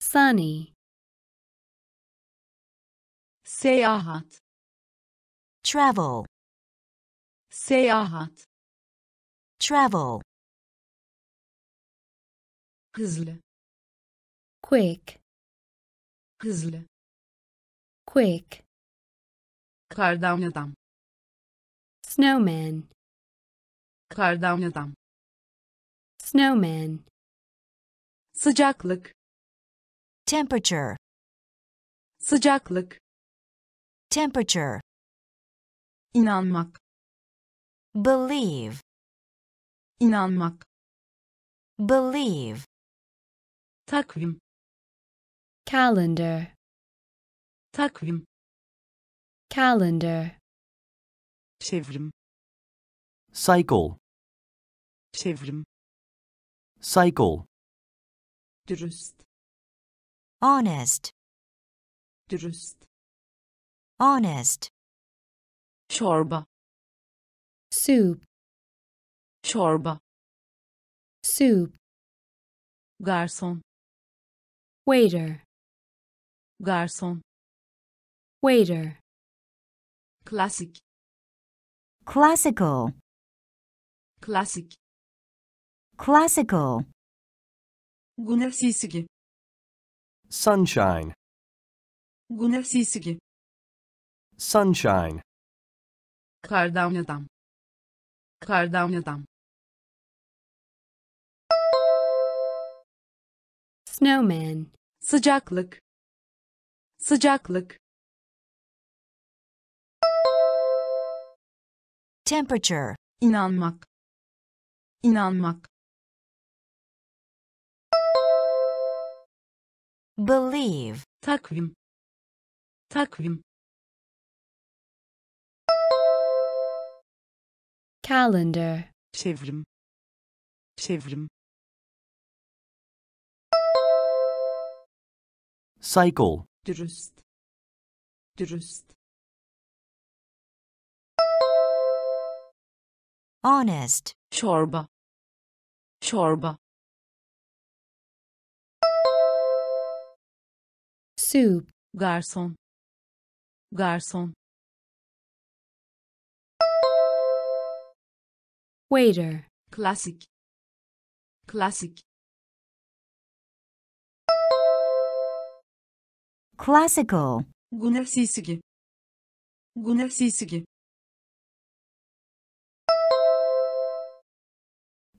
Sunny. Seyahat. Travel. Seyahat. Travel. Hızlı. Quick. Hızlı. Quick. Kardan adam. Snowman. Kardan adam. Snowman. Sıcaklık. Temperature. Sıcaklık. Temperature. İnanmak. Believe. İnanmak. Believe. Takvim. Calendar. Takvim. Calendar. Çevrim. Cycle. Çevrim. Cycle. Dürüst. Honest. Dürüst. Honest. Çorba. Soup. Çorba. Soup. Garson. Waiter. Garson. Waiter. Classic. Classical. Classic. Classical. Güneş sisigi. Sunshine. Güneş sisigi. Sunshine. Kardan adam. Kardan adam. Snowman. Sıcaklık. Sıcaklık. Temperature. İnanmak. İnanmak. Believe. Takvim. Takvim. Calendar. Çevrim. Çevrim. Cycle. Dürüst. Dürüst. Honest. Çorba. Çorba. Soup. Garson. Garson. Waiter. Classic. Classic. Classical. Güneş sisigi. Güneş sisigi.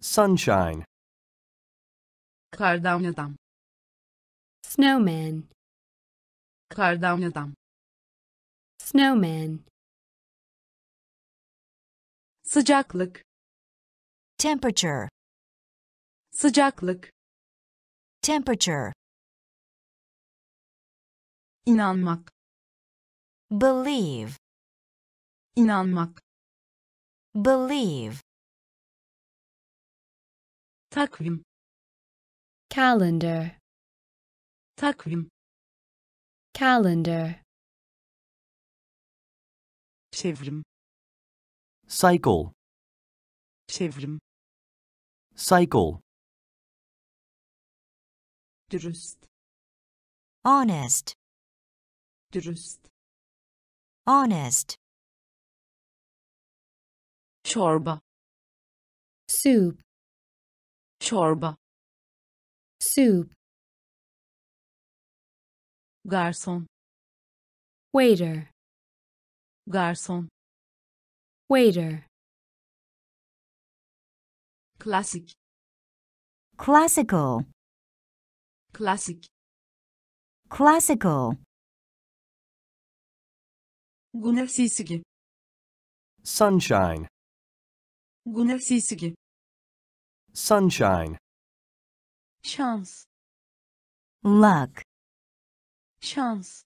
Sunshine. Kardan adam. Snowman. Kardan adam. Snowman. Sıcaklık. Temperature. Sıcaklık. Temperature. İnanmak. Believe. İnanmak. Believe. Takvim. Calendar. Takvim. Calendar. Çevrim. Cycle. Çevrim. Cycle. Dürüst. Honest. Dürüst. Honest. Çorba. Soup. Çorba. Soup. Garson. Waiter. Garson. Waiter. Classic. Classical. Classic. Classical. Güneş sisigi. Sunshine. Güneş sisigi. Sunshine. Şans. Luck. Şans.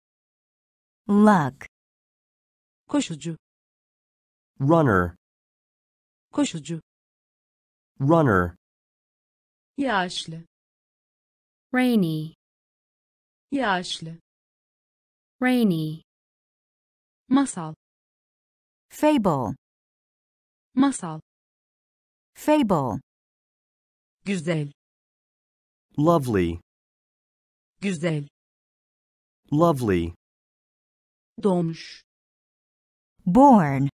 Luck. Koşucu. Runner. Koşucu. Runner. Yaşlı. Rainy. Yaşlı. Rainy. Masal. Fable. Masal. Fable. Güzel. Lovely. Güzel. Lovely. Doğmuş. Born.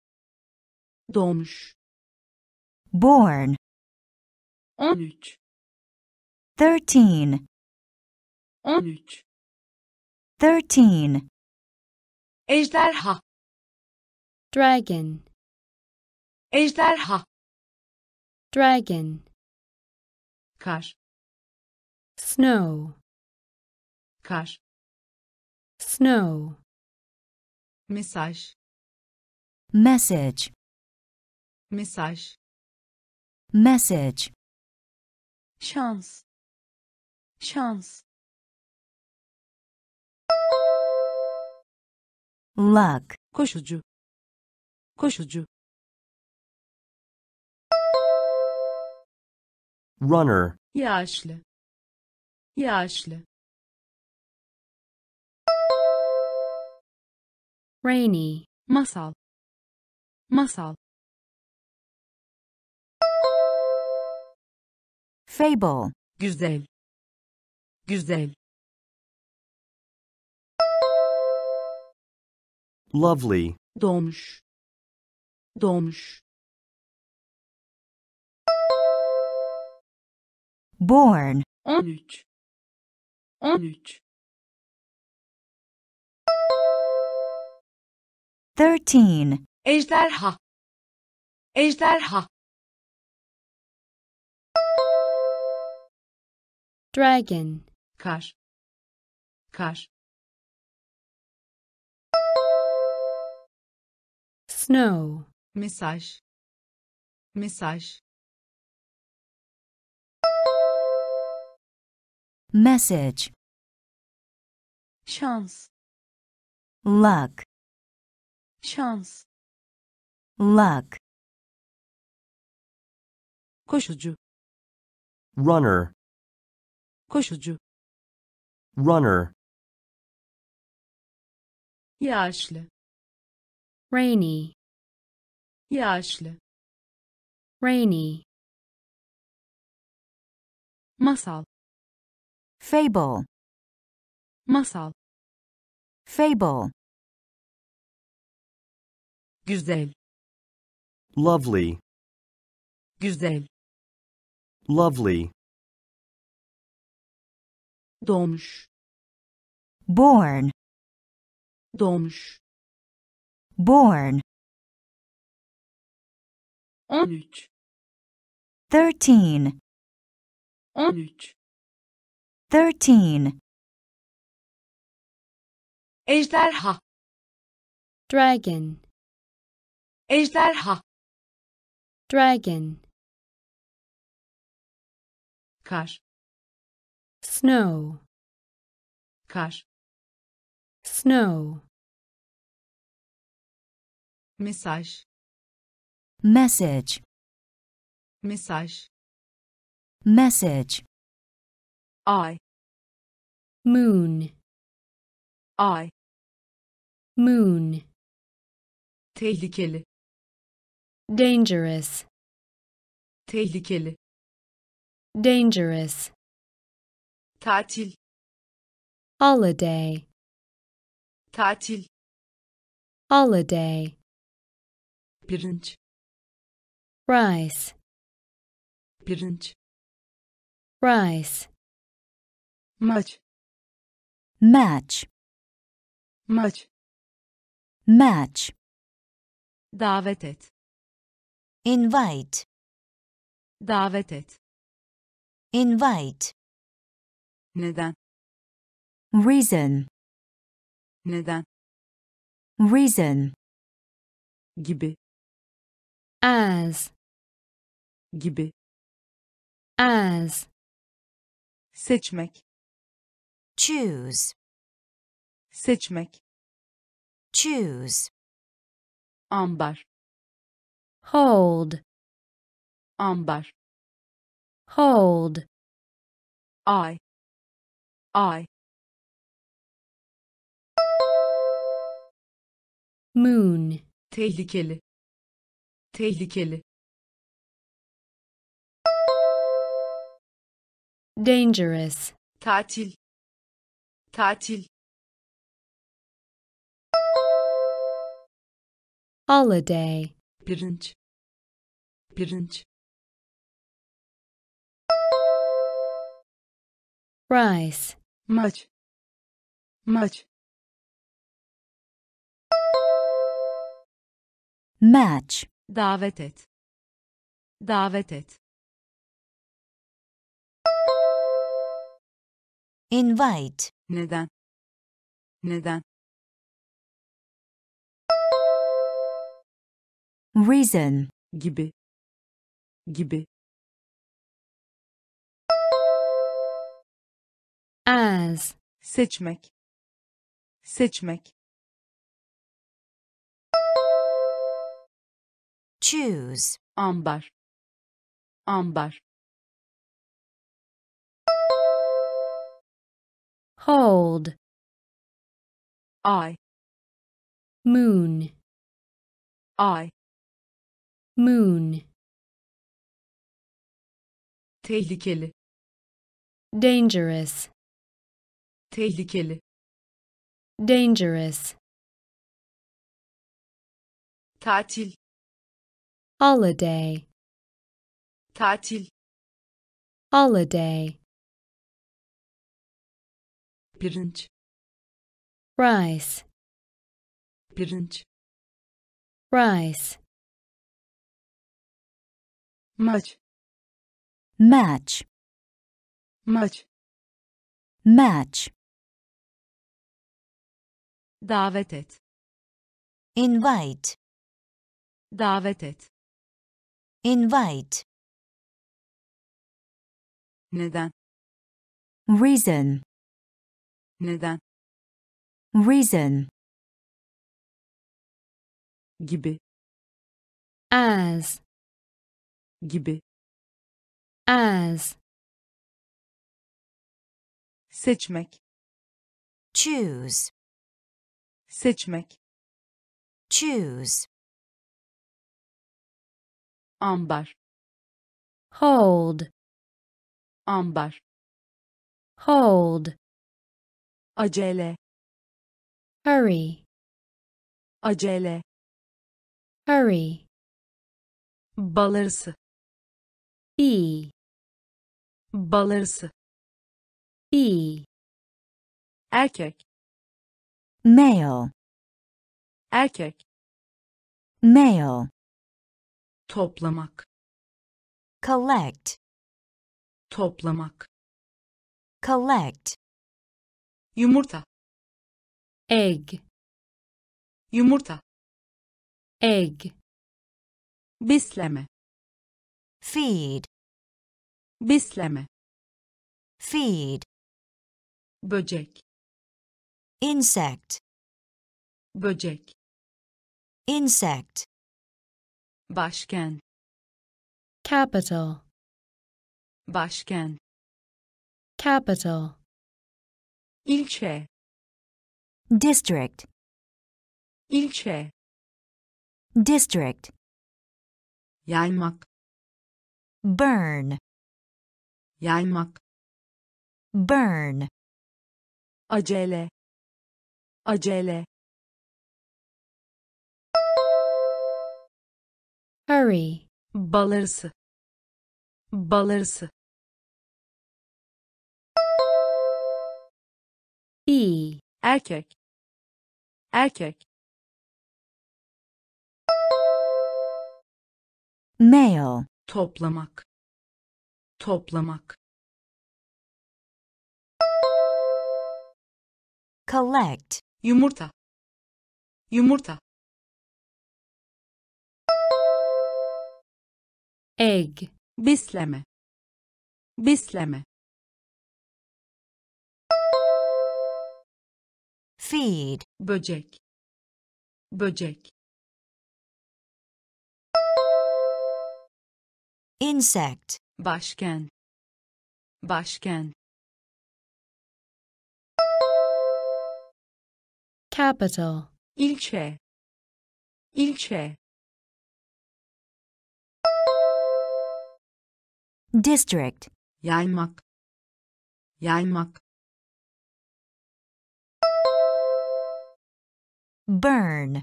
Doğmuş. Born. On üç. Thirteen. On üç. Thirteen. Ejderha. Dragon. Ejderha. Dragon. Kar. Snow. Kar. Snow. Mesaj. Message. Mesaj. Message. Şans. Şans. Luck. Koşucu. Koşucu. Runner. Yaşlı. Yaşlı. Rainy. Masal. Masal. Fable. Güzel. Güzel. Lovely. Doğmuş. Doğmuş. Born. On üç. On üç. Thirteen. Ejderha. Ejderha. Dragon. Kar. Kar. Snow. Mesaj. Mesaj. Message. Şans. Luck. Şans. Luck. Koşucu. Runner. Koşucu. Runner. Yaşlı. Rainy. Yaşlı. Rainy. Masal. Fable. Masal. Fable. Güzel. Lovely. Güzel. Lovely. Doğmuş. Born. Doğmuş. Born. On üç. Thirteen. On üç. Thirteen. Ejderha. Dragon. Ejderha. Dragon. Kar. Snow. Kar. Snow. Mesaj. Message. Mesaj. Message. I. Moon. I. Moon. Tehlikeli. Dangerous. Tehlikeli. Dangerous. Tatil. Holiday. Tatil. Holiday. Pirinç. Rice. Pirinç. Rice. Maç. Match. Maç. Match. Davet et. Invite. Davet et. Invite. Neden? Reason. Neden? Reason. Gibi. As. Gibi. As. Seçmek. Choose. Seçmek. Choose. Ambar. Hold. Ambar. Hold. I. I. Moon. Tehlikeli. Tehlikeli. Dangerous. Tatil. Tatil. Holiday. Pirinç. Pirinç. Rice. Maç. Maç. Match. Davet et. Davet et. Invite. Neden? Neden? Reason. Gibi. Gibi. As. Seçmek. Seçmek. Choose. Ambar. Ambar. Hold. I. Moon. I. Moon. Tehlikeli. Dangerous. Tehlikeli. Dangerous. Tatil. Holiday. Tatil. Holiday. Pirinç. Rice. Pirinç. Rice. Maç. Match. Maç. Match. Davet et. Invite. Davet et. Invite. Neden? Reason. Neden? Reason. Gibi. As. Gibi. As. Seçmek. Choose. Seçmek. Choose. Ambar. Hold. Ambar. Hold. Acele. Hurry. Acele. Hurry. Bal arısı. Bee. Bal arısı. Bee. Erkek. Male. Erkek. Male. Toplamak. Collect. Toplamak. Collect. Yumurta. Egg. Yumurta. Egg. Besleme. Feed. Besleme. Feed. Böcek. Insect. Böcek. Insect. Başkent. Capital. Başkent. Capital. İlçe. District. İlçe. District. Yaymak. Burn. Yaymak. Burn. Acele. Acele. Hurry. Bal arısı. Bal arısı. Bee. Erkek. Erkek. Male. Toplamak. Toplamak. Collect. Yumurta. Yumurta. Egg. Besleme. Besleme. Feed. Böcek. Böcek. Insect. Başkent. Başkent. Capital. İlçe. İlçe. District. Yaymak. Yaymak. Burn.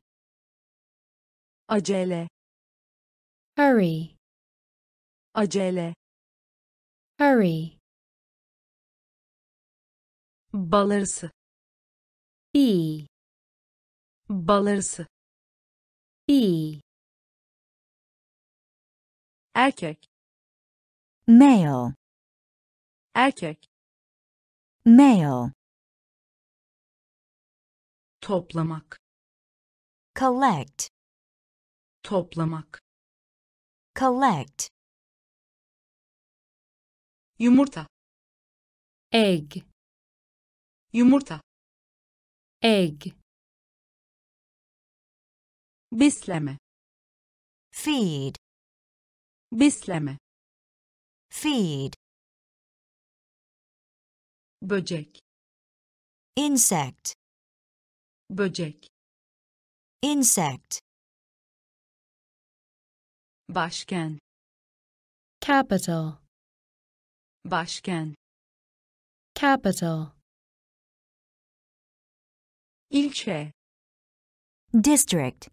Acele. Hurry. Acele. Hurry. Balırsı. B. Balırsı. B. Erkek. Male. Erkek. Male. Toplamak. Collect. Toplamak. Collect. Yumurta. Egg. Yumurta. Egg. Besleme. Feed. Besleme. Feed. Böcek. Insect. Böcek. Insect. Başkan. Capital. Başkan. Capital. İlçe. District.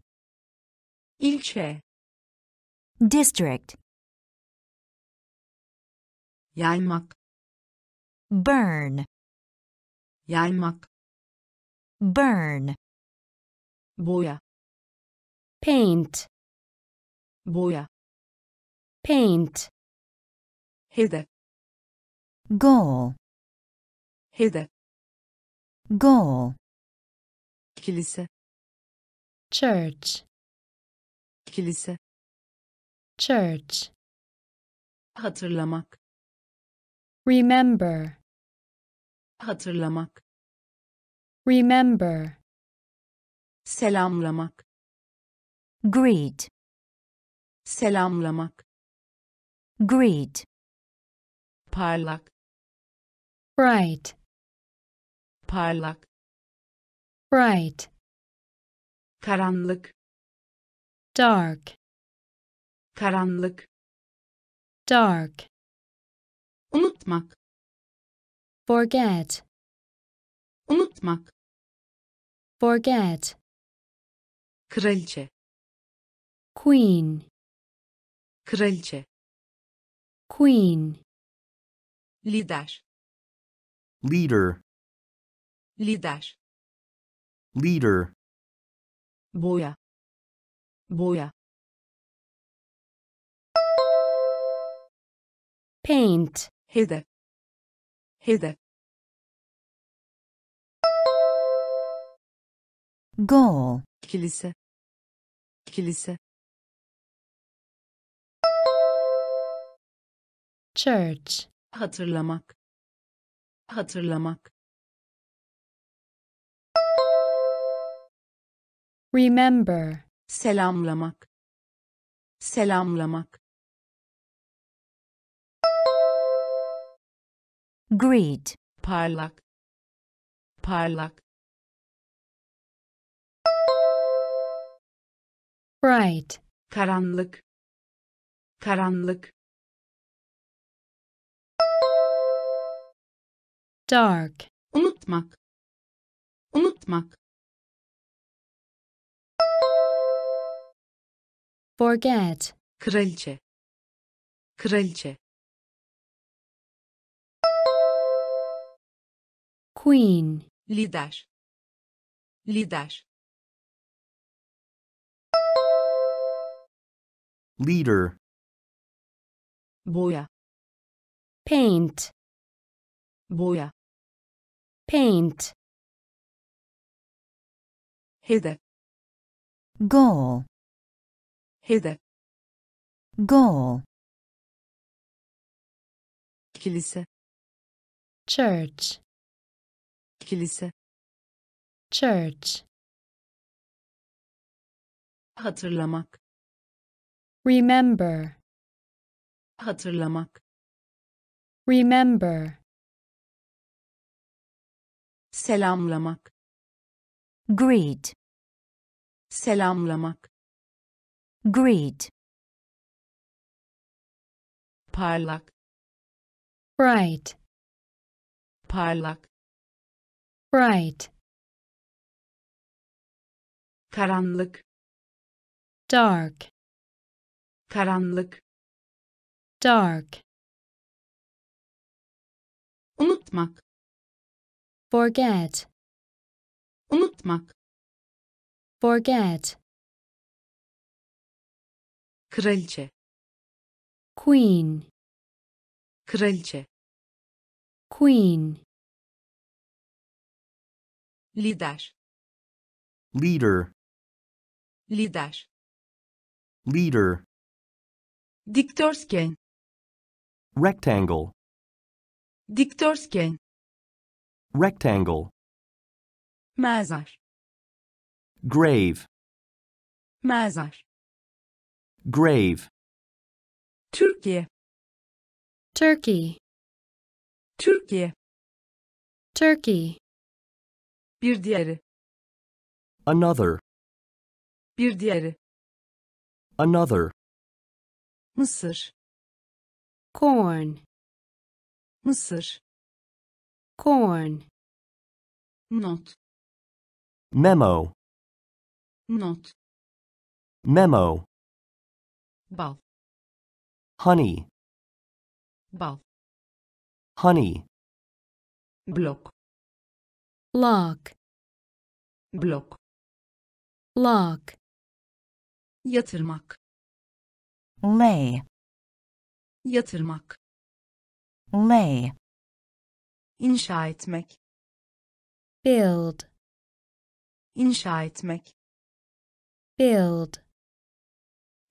İlçe. District. Yaymak. Burn. Yaymak. Burn. Boya. Paint. Boya. Paint. Hedef. Goal. Hedef. Goal. Kilise. Church. Kilise. Church. Hatırlamak. Remember. Hatırlamak. Remember. Selamlamak. Greet. Selamlamak. Greet. Parlak. Bright. Parlak. Bright. Karanlık. Dark. Karanlık. Dark. Unutmak. Forget. Unutmak. Forget. Kraliçe. Queen. Kraliçe. Queen. Lider. Leader. Lider. Leader. Boya. Boya. Paint. Hedef. Hedef. Goal. Kilise. Kilise. Church. Hatırlamak. Hatırlamak. Remember. Selamlamak. Selamlamak. Greet. Parlak. Parlak. Bright. Karanlık. Karanlık. Dark. Unutmak. Unutmak. Forget. Kraliçe. Kraliçe. Queen. Lider. Lider. Leader. Boya. Paint. Boya. Paint. Hedef. Goal. Hedef. Goal. Kilise. Church. Kilise. Church. Hatırlamak. Remember. Hatırlamak. Remember. Selamlamak. Greet. Selamlamak. Greet. Parlak. Bright. Parlak. Bright. Karanlık. dark, karanlık, dark, unutmak, forget, unutmak, forget, kraliçe, queen, kraliçe, queen, lider, leader, lider, leader, dikdörtgen, rectangle, dikdörtgen, rectangle, mezar, grave, mezar, grave, Türkiye, Turkey, Türkiye, Turkey, bir diğeri, another, bir diğeri, another, mısır, corn, mısır, corn, not, memo, not, memo, bal, honey, bal, honey, block, lock, block, lock, yatırmak, lay, yatırmak, lay, inşa etmek, build, inşa etmek, build,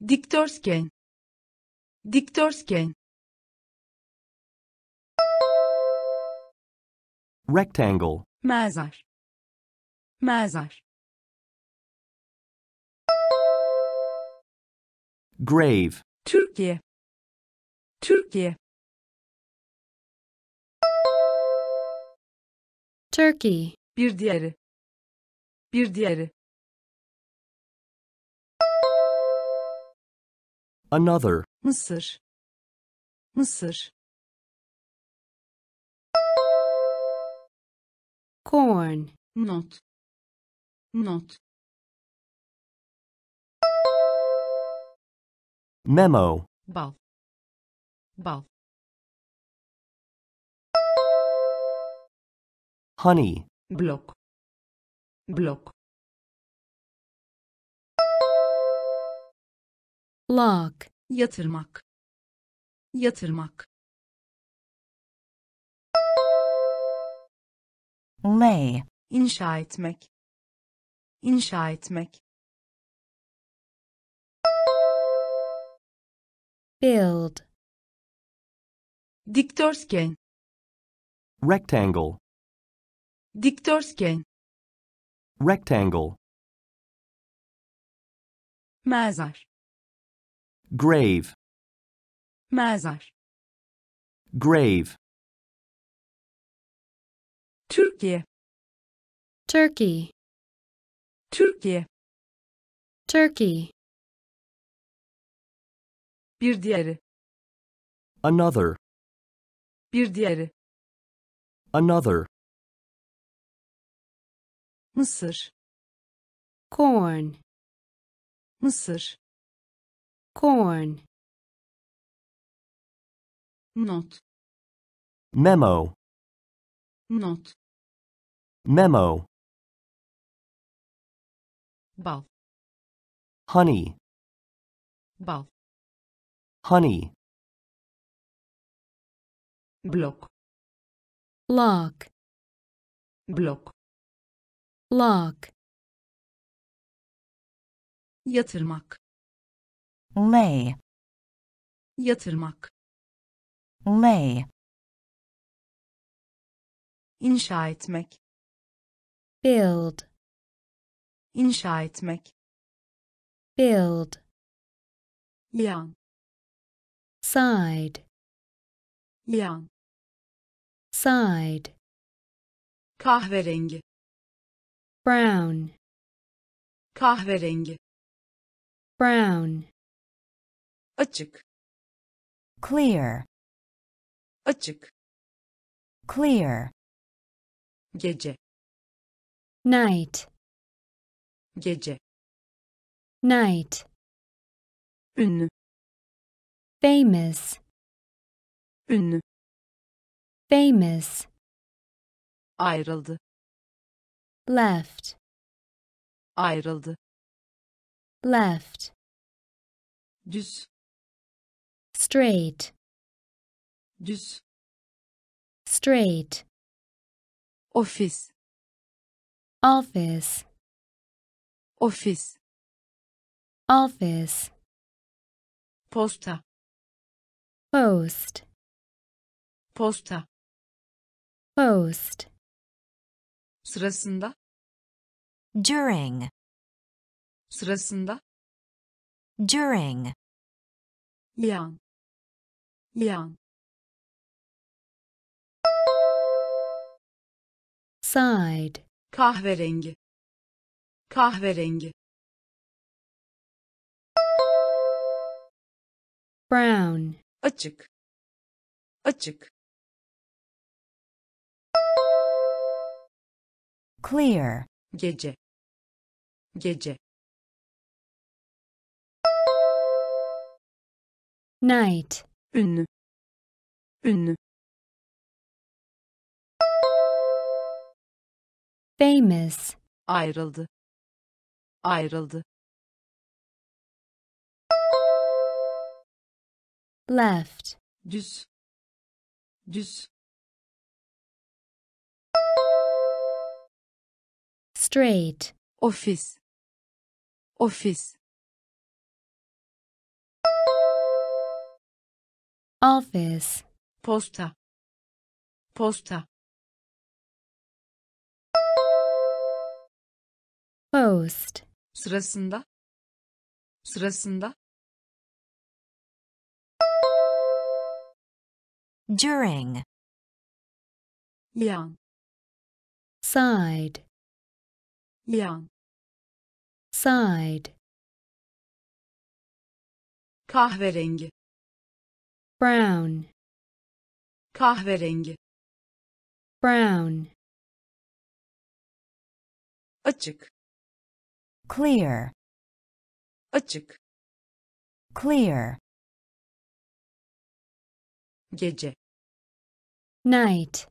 dikdörtgen, dikdörtgen, rectangle, mezar, mezar, grave, Türkiye, Türkiye, Turkey, bir diğeri, bir diğeri, another, Mısır, Mısır, corn, not, not, memo, bal, bal, honey, block, block, lock, yatırmak, yatırmak, lay, inşa etmek, inşa etmek, build, dikdörtgen, rectangle, dikdörtgen, rectangle, mezar, grave, mezar, grave, Türkiye, Turkey, Türkiye, Turkey, bir diğeri, another, bir diğeri, another, mısır, corn, mısır, corn, not, memo, not, memo, bal, honey, bal, honey, block, lock, block, lock, yatırmak, lay, yatırmak, lay, inşa etmek, build, inşa etmek, build, yan, side, yan, side, kahverengi, brown, kahverengi, brown, açık, clear, açık, clear, gece, night, gece, night, Une. Famous. Une. Famous. Ayrıldı. Left. Ayrıldı. Left. Düz. Straight. Düz. Straight. Office. Office. Office. Office. Posta. Post. Posta. Post. Sırasında. During. Sırasında. During. Yan. Yan. Side. Kahverengi. Kahverengi. Brown. Açık. Açık. Clear. Gece. Gece. Night. Ünlü. Ünlü. Famous. Ayrıldı. Ayrıldı. Left. Düz. Düz. Straight. Office. Office. Office. Posta. Posta. Post. Sırasında. Sırasında. During. Yan. Side. Yan. Side. Kahverengi. Brown. Kahverengi. Brown. Açık. Clear. Açık. Clear. Gece. Night.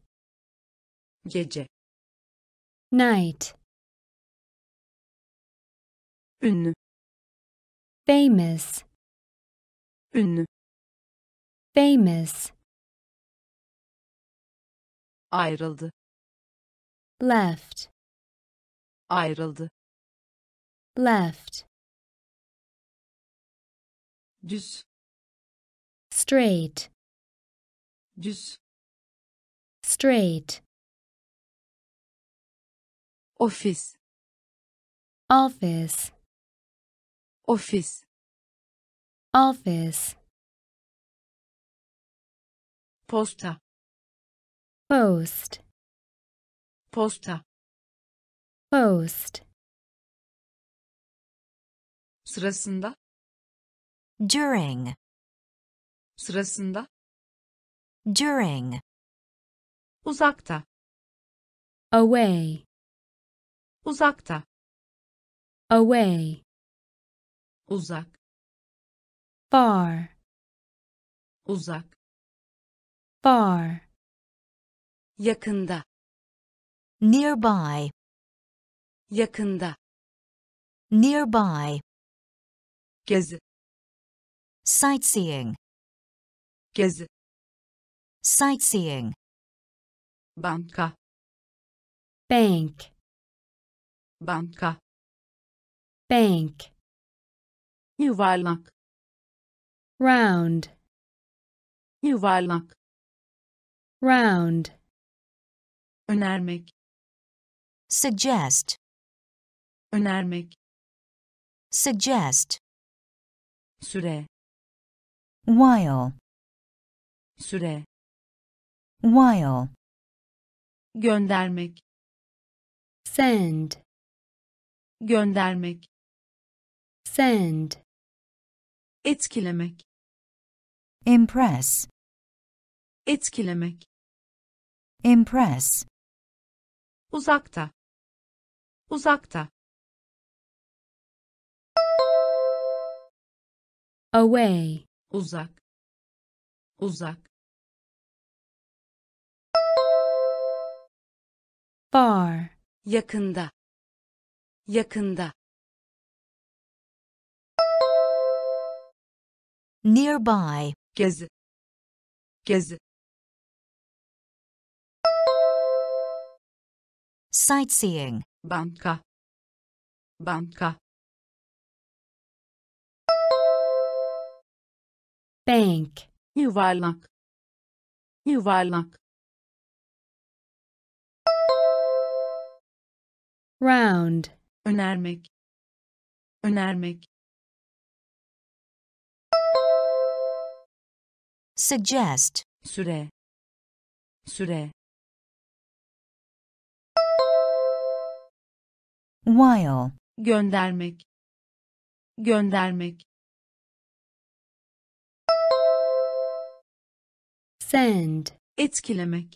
Gece. Night. Ünlü. Famous. Ünlü. Famous. Ayrıldı. Left. Ayrıldı. Left. Düz. Straight. Düz. Straight. Office. Office. Office. Office. Posta. Post. Posta. Post. Sırasında. During. Sırasında. During. Uzakta. Away. Uzakta. Away. Uzak. Far. Uzak. Far. Yakında. Nearby. Yakında. Nearby. Gezi. Sightseeing. Gezi. Sightseeing. Banka. Bank. Banka. Bank. Yuvarlak. Round. Yuvarlak. Round. Önermek. Suggest. Önermek. Suggest. Süre. While. Süre. While. Göndermek. Send. Göndermek. Send. Etkilemek. Impress. Etkilemek. Impress. Uzakta. Uzakta. Away. Uzak. Uzak. Far. Yakında. Yakında. Nearby. Gezi. Gezi. Sightseeing. Banka. Banka. Bank. Yuvarlak. Yuvarlak. Round. Önermek. Önermek. Suggest. Süre. Süre. While. Göndermek. Göndermek. Send. Etkilemek.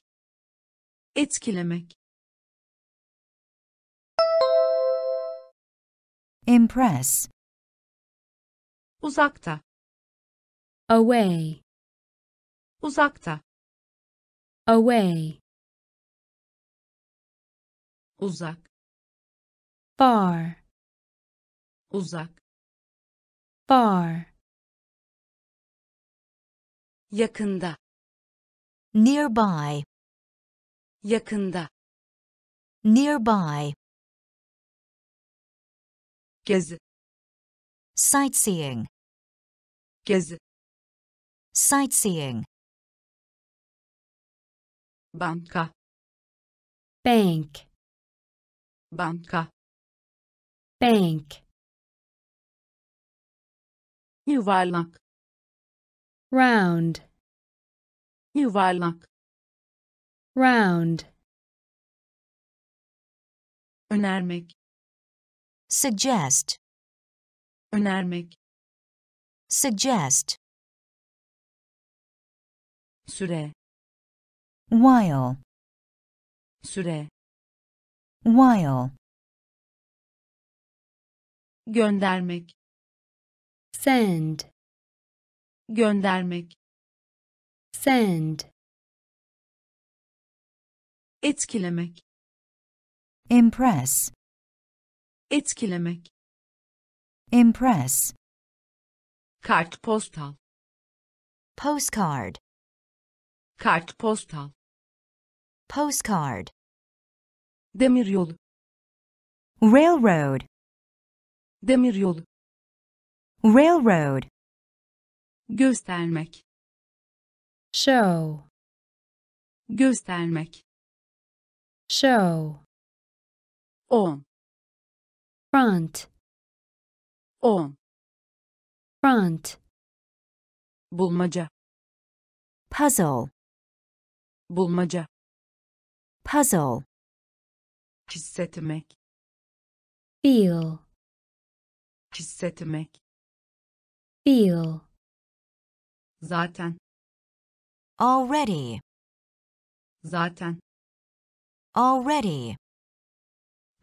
Etkilemek. Impress. Uzakta. Away. Uzakta. Away. Uzak. Far. Uzak. Far. Yakında. Nearby. Yakında. Nearby. Gezi. Sightseeing. Gezi. Sightseeing. Banka. Bank. Banka. Bank. Yuvarlak. Round. Yuvarlak. Round. Önermek. Suggest. Önermek. Suggest. Süre. While. Süre. While. Göndermek. Send. Göndermek. Send. Etkilemek. Impress. Etkilemek. Impress. Kartpostal. Postcard. Kartpostal. Postcard. Demiryolu. Railroad. Demiryolu. Railroad. Göstermek. Show. Göstermek. Show. On. Front. On. Front. Bulmaca. Puzzle. Bulmaca. Puzzle. Hissetmek. Feel. Hissetmek. Feel. Zaten. Already. Zaten. Already.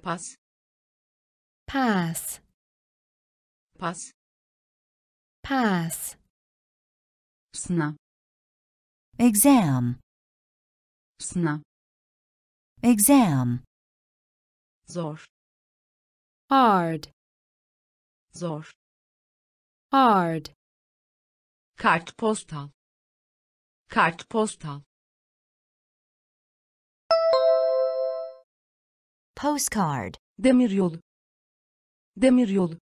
Pas. Pass. Pass. Pass. Sınav. Exam. Sınav. Exam. Zor. Hard. Zor. Hard. Kartpostal. Kartpostal. Postcard. Demiryolu. Demiryolu.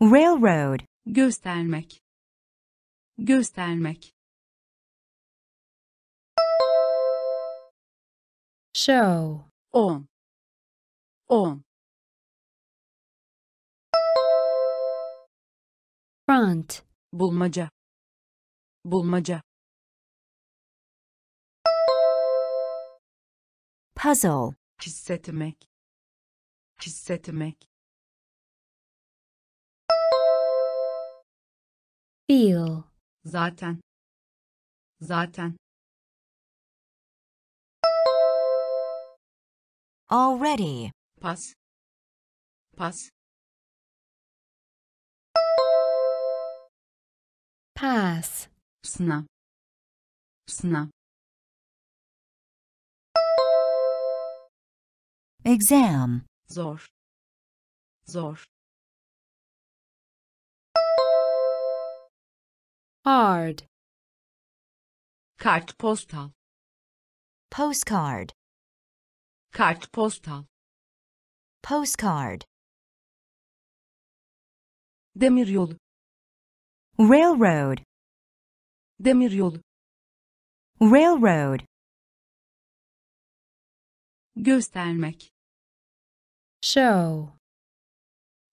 Railroad. Göstermek. Göstermek. Show. On. On. Front. Bulmaca. Bulmaca. Puzzle. Hissetmek. Hissetmek. Feel. Zaten. Zaten. Already. Pas. Pas. pass, sna, sna. Exam, zor, zor. Hard, kartpostal, postcard, kartpostal, postcard. Demiryolu, railroad, demiryolu, railroad. Göstermek, show,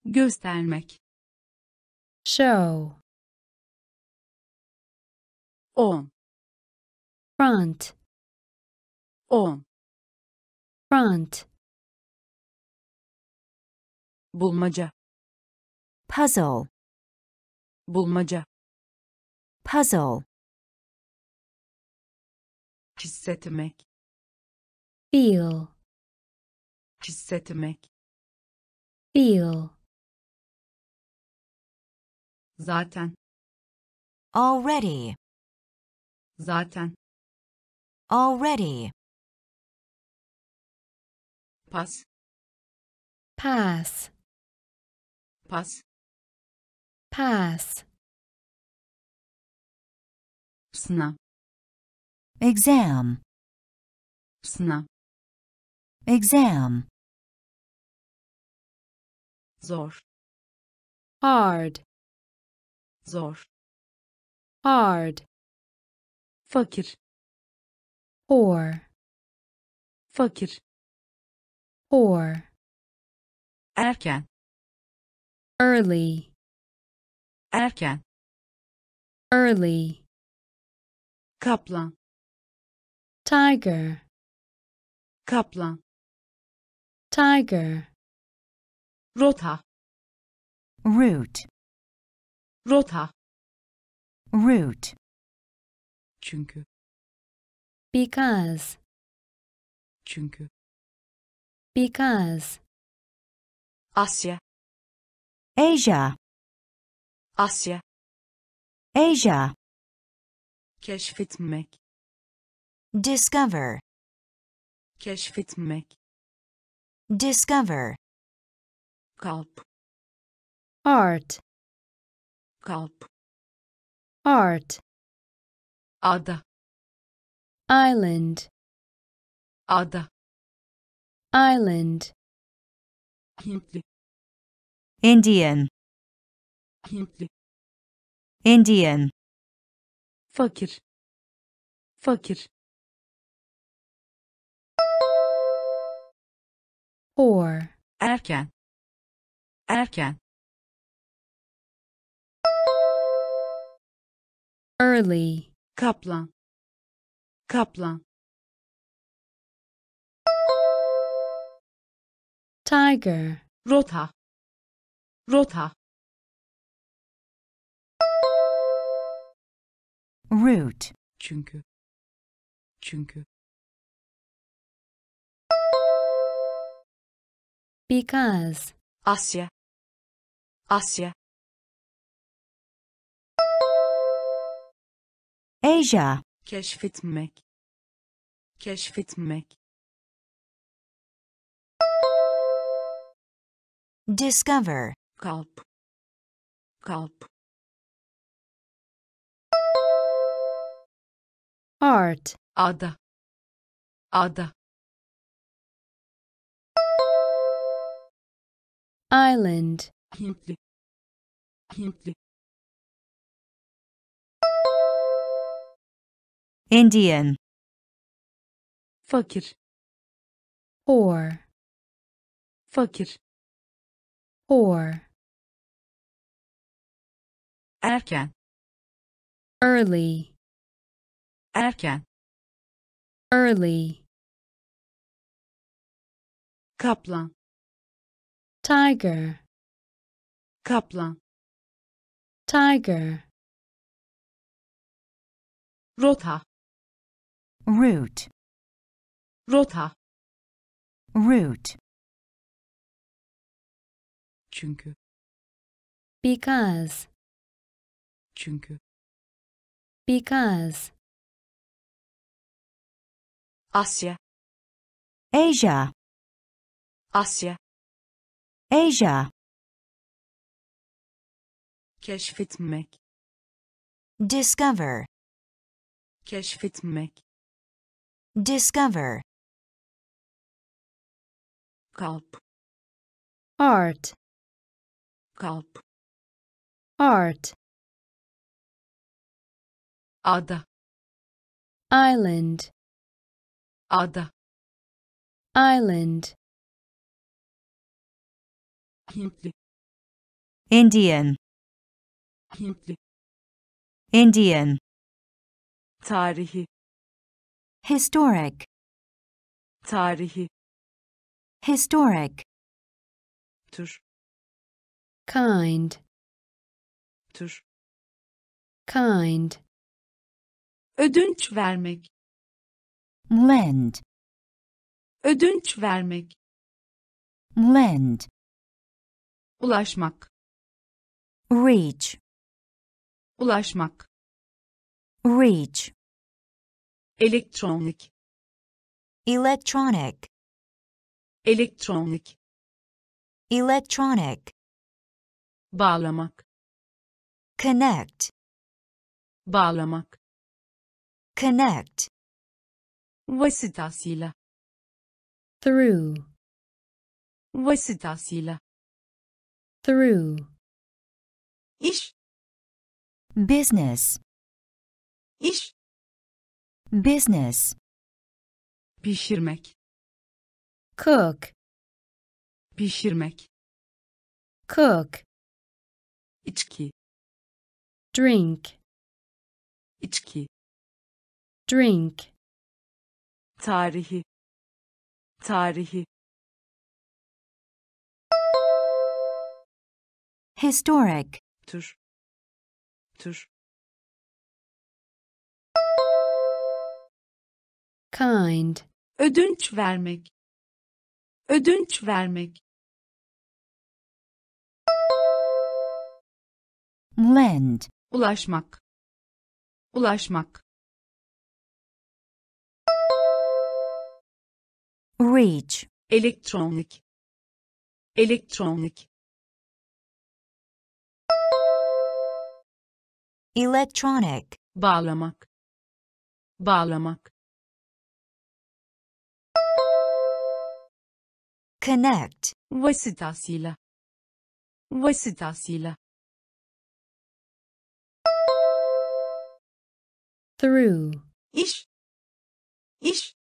göstermek, show. On, front, on, front. Bulmaca, puzzle, bulmaca, puzzle. Hissetmek, feel, hissetmek, feel. Zaten, already, zaten, already. Pass, pass, pass, pass. Sınav, exam, sınav, exam. Zor, hard, zor, hard. Fakir, poor, fakir, poor. Erken, early, erken, early. Kaplan, tiger, kaplan, tiger. Rota, route, rota, route. Çünkü, because, çünkü, because. Asya, Asia, Asya, Asia. Keşfetmek, discover, keşfetmek, discover. Kalp, heart, kalp, heart. Ada, island, ada, island. Hintli, Indian, Hintli, Indian. Fakir, fakir. Or, erken, erken. Early, kaplan, kaplan. Tiger, rota, rota. Route, çünkü, çünkü. Because, Asya, Asya, Asia. Keşfetmek, keşfetmek. Discover. Kalp, kalp. Art. Ada, ada. Island. Hintli, Hintli. Indian. Fakir, poor, fakir, poor. Erken, early, erken, early. Kaplan, tiger, kaplan, tiger. Rota, route, rota, route. Çünkü, because, çünkü, because Asya Asia Asya Asia keşfetmek discover keşfetmek discover kalp art kalp art ada island ada island Hintli Indian Hintli Indian tarihi historic tarihi historic tür kind tür kind ödünç vermek lend ödünç vermek lend ulaşmak reach ulaşmak reach elektronik electronic elektronik electronic bağlamak connect bağlamak connect vasıtasıyla through vasıtasıyla through iş business iş business pişirmek cook pişirmek cook içki drink içki drink tarihi tarihi historic tür tür kind ödünç vermek ödünç vermek lend ulaşmak ulaşmak reach elektronik elektronik electronic bağlamak bağlamak connect vasıtasıyla vasıtasıyla through iş iş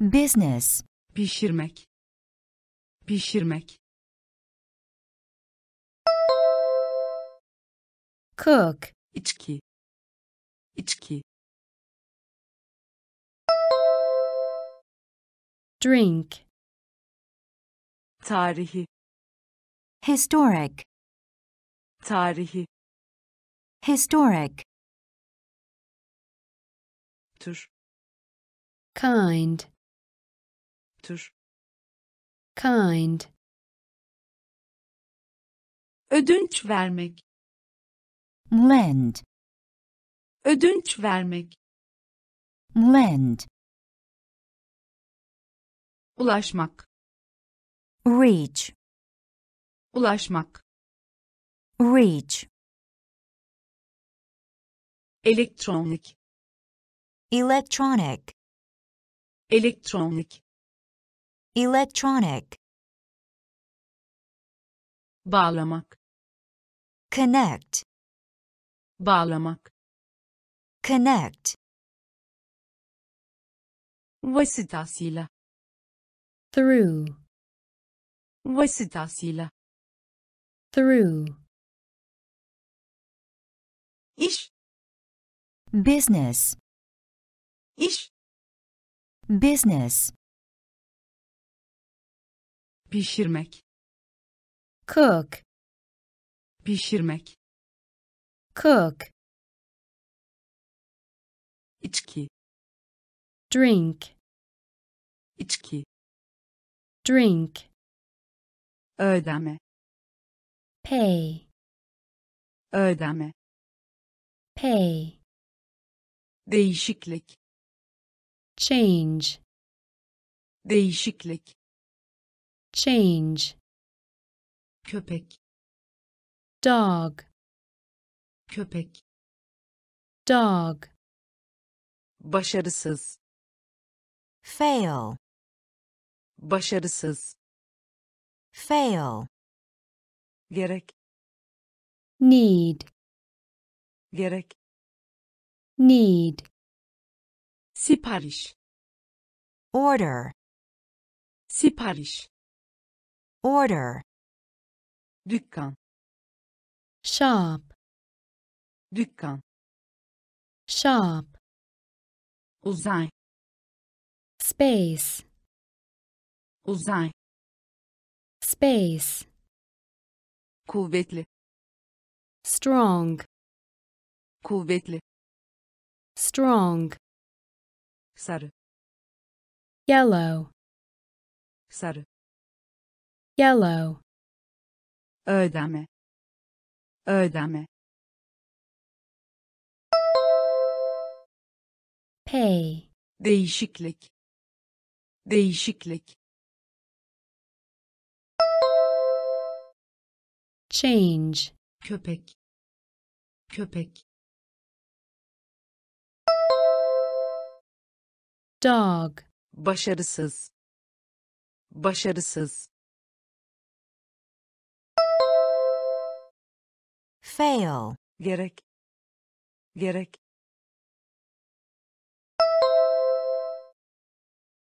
business pişirmek pişirmek cook içki içki drink tarihi historic tarihi historic tür kind tür kind ödünç vermek lend ödünç vermek lend ulaşmak reach ulaşmak reach elektronik electronic elektronik electronic bağlamak connect bağlamak connect vasıtasıyla through vasıtasıyla through iş business iş business pişirmek cook pişirmek cook içki drink içki drink ödeme pay ödeme. Pay. Değişiklik. Change. Değişiklik. Change. Köpek. Dog. Köpek. Dog. Başarısız. Fail. Başarısız. Fail. Gerek. Need. Gerek. Need. Sipariş. Order. Sipariş. Order. Dükkan. Shop. Dükkan. Shop. Uzay. Space. Uzay. Space. Kuvvetli. Strong. Kuvvetli. Strong. Sarı. Yellow. Sarı. Yellow. Ödeme. Ödeme. Pay. Değişiklik. Değişiklik. Change. Köpek. Köpek. Dog. Başarısız. Başarısız. Fail. Gerek. Gerek.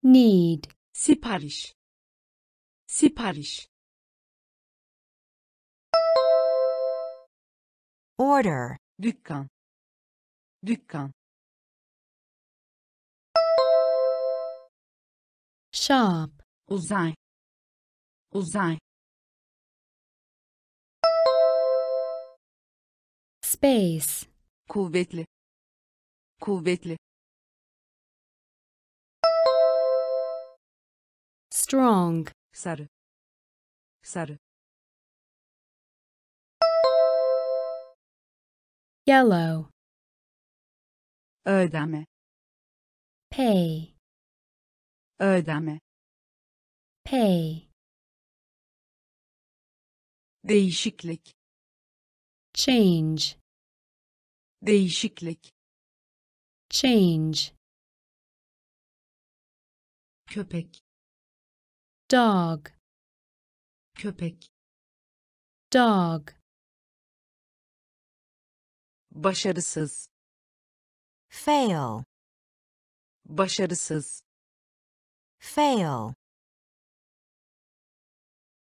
Need. Sipariş. Sipariş. Order. Dükkan. Dükkan. Shop. Uzay. Uzay. Space. Kuvvetli. Kuvvetli. Strong. Sarı. Sarı. Yellow. Ödeme. Pay. Ödeme. Pay. Değişiklik. Change. Değişiklik. Change. Köpek. Dog. Köpek. Dog. Başarısız. Fail. Başarısız. Fail.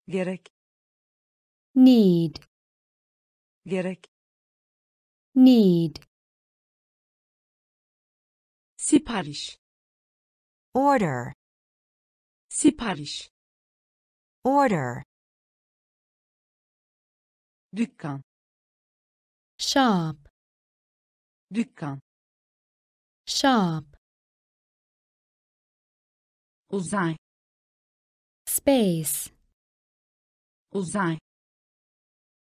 Gerek. Need. Gerek. Need. Sipariş. Order. Sipariş. Order. Dükkan. Shop. Dükkan. Shop. Uzay. Space. Uzay.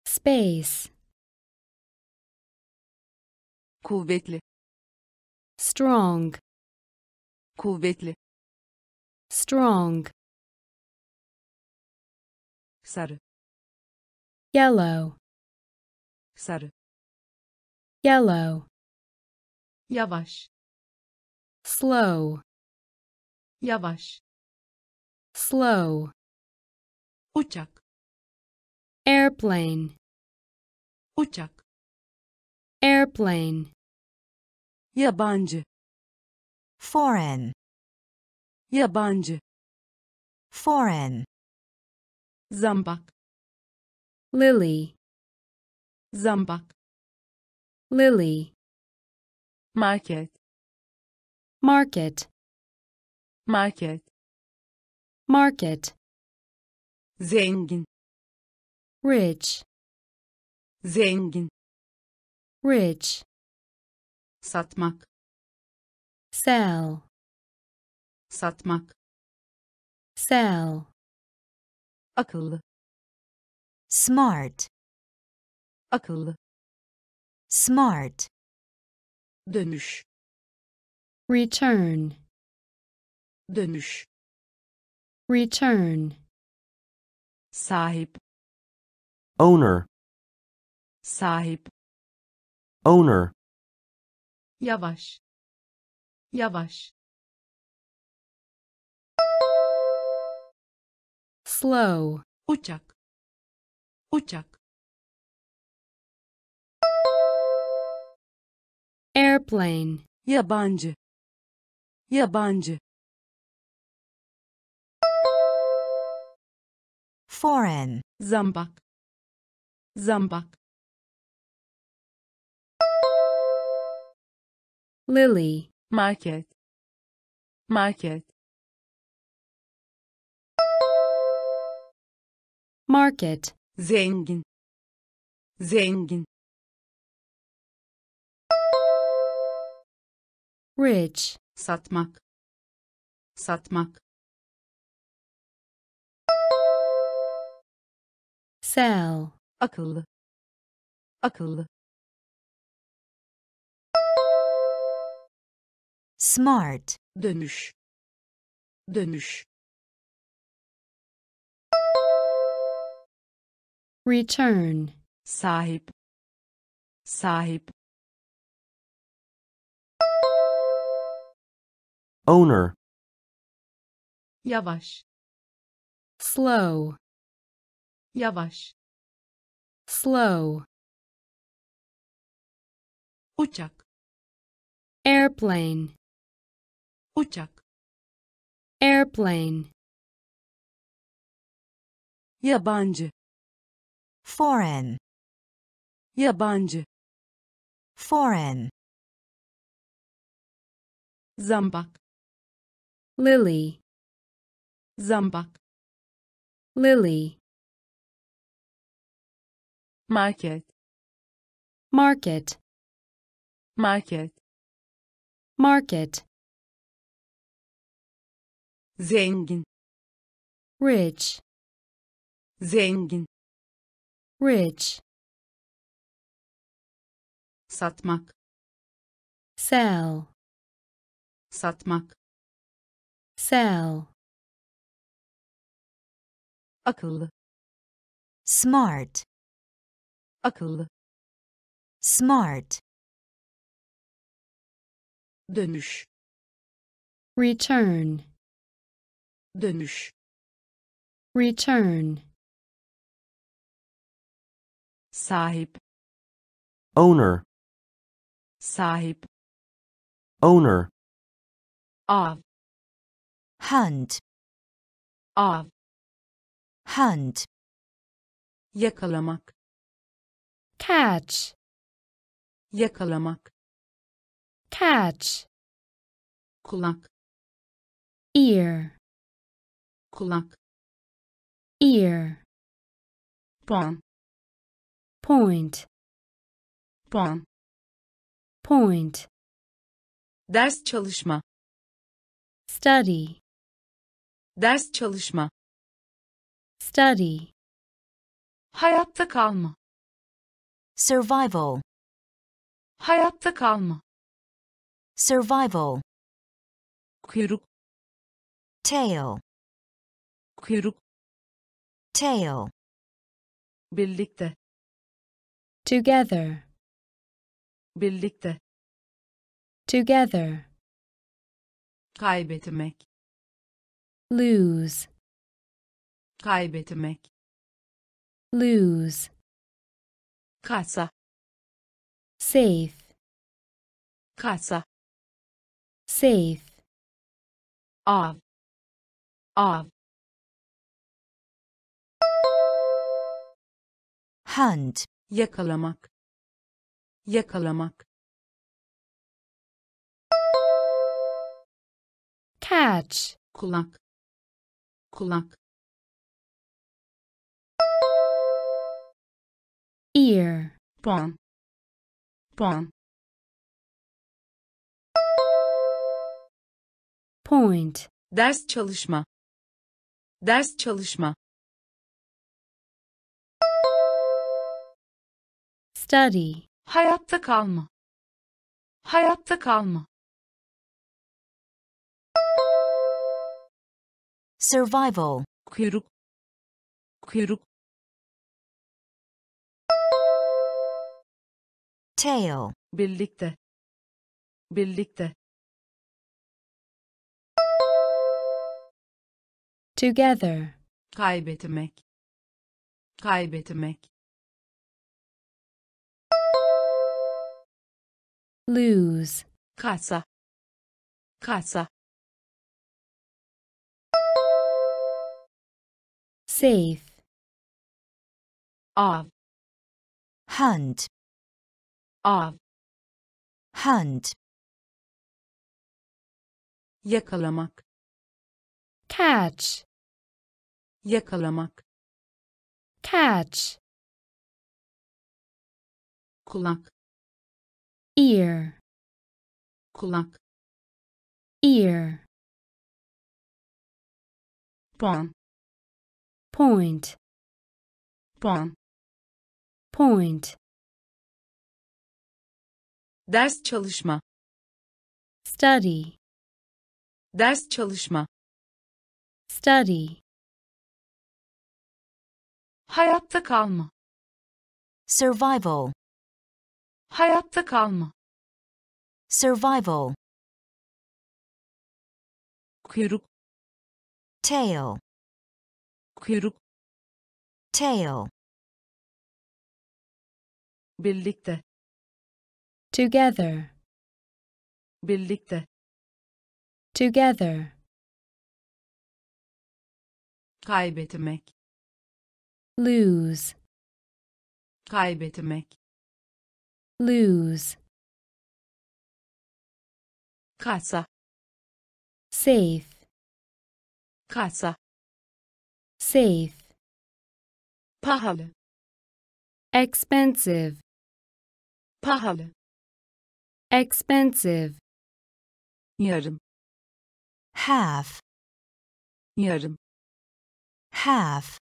Space. Kuvvetli. Strong. Kuvvetli. Strong. Sarı. Yellow. Sarı. Yellow. Yavaş. Slow. Yavaş. Slow. Uçak. Airplane. Uçak. Airplane. Yabancı. Foreign. Yabancı. Foreign. Zambak. Lily. Zambak. Lily. Market. Market. Market. Market. Zengin. Rich. Zengin. Rich. Satmak. Sell. Satmak. Sell. Akıllı. Smart. Akıllı. Smart. Dönüş. Return. Dönüş. Return. Sahip. Owner. Sahip. Owner. Yavaş. Yavaş. Slow. Uçak. Uçak. Airplane. Yabancı. Yabancı. Foreign. Zambak. Zambak. Lily. Market. Market. Market. Zengin. Zengin. Rich. Satmak. Satmak. Sell. Akıllı. Akıllı. Smart. Dönüş. Dönüş. Return. Sahip. Sahip. Owner. Yavaş. Slow. Yavaş. Slow. Uçak. Airplane. Uçak. Airplane. Yabancı. Foreign. Yabancı. Foreign. Zambak. Lily. Zambak. Lily. Market. Market. Market. Market. Zengin. Rich. Zengin. Rich. Satmak. Sell. Satmak. Sell. Akıllı. Smart. Akıllı. Smart. Dönüş. Return. Dönüş. Return. Sahip. Owner. Sahip. Owner. Av. Hunt. Av. Hunt. Yakalamak. Catch. Yakalamak. Catch. Kulak. Ear. Kulak. Ear. Pon. Point. Pon. Point. Ders çalışma. Study. Ders çalışma. Study. Hayatta kalma. Survival. Hayatta kalma. Survival. Kuyruk. Tail. Kuyruk. Tail. Birlikte. Together. Birlikte. Together. Kaybetmek. Lose. Kaybetmek. Lose. Kasa. Safe. Kasa. Safe. Av. Av. Hunt. Yakalamak. Yakalamak. Catch. Kulak. Kulak. Ear. Pon. Pon. Point. Ders çalışma. Ders çalışma. Study. Hayatta kalma. Hayatta kalma. Survival. Kuyruk. Kuyruk. Tail. Birlikte. Birlikte. Together. Kaybetmek. Kaybetmek. Lose. Kasa. Kasa. Safe. Av. Hunt. Av. Hunt. Yakalamak. Catch. Yakalamak. Catch. Kulak. Ear. Kulak. Ear. Pon. Point. Pon. Point. Ders çalışma. Study. Ders çalışma. Study. Hayatta kalma. Survival. Hayatta kalma. Survival. Kuyruk. Tail. Kuyruk. Tail. Birlikte. Together. Birlikte. Together. Kaybetmek. Lose. Kaybetmek. Lose. Kasa. Safe. Kasa. Safe. Pahalı. Expensive. Pahalı. Expensive. Yarım. Half. Yarım. Half.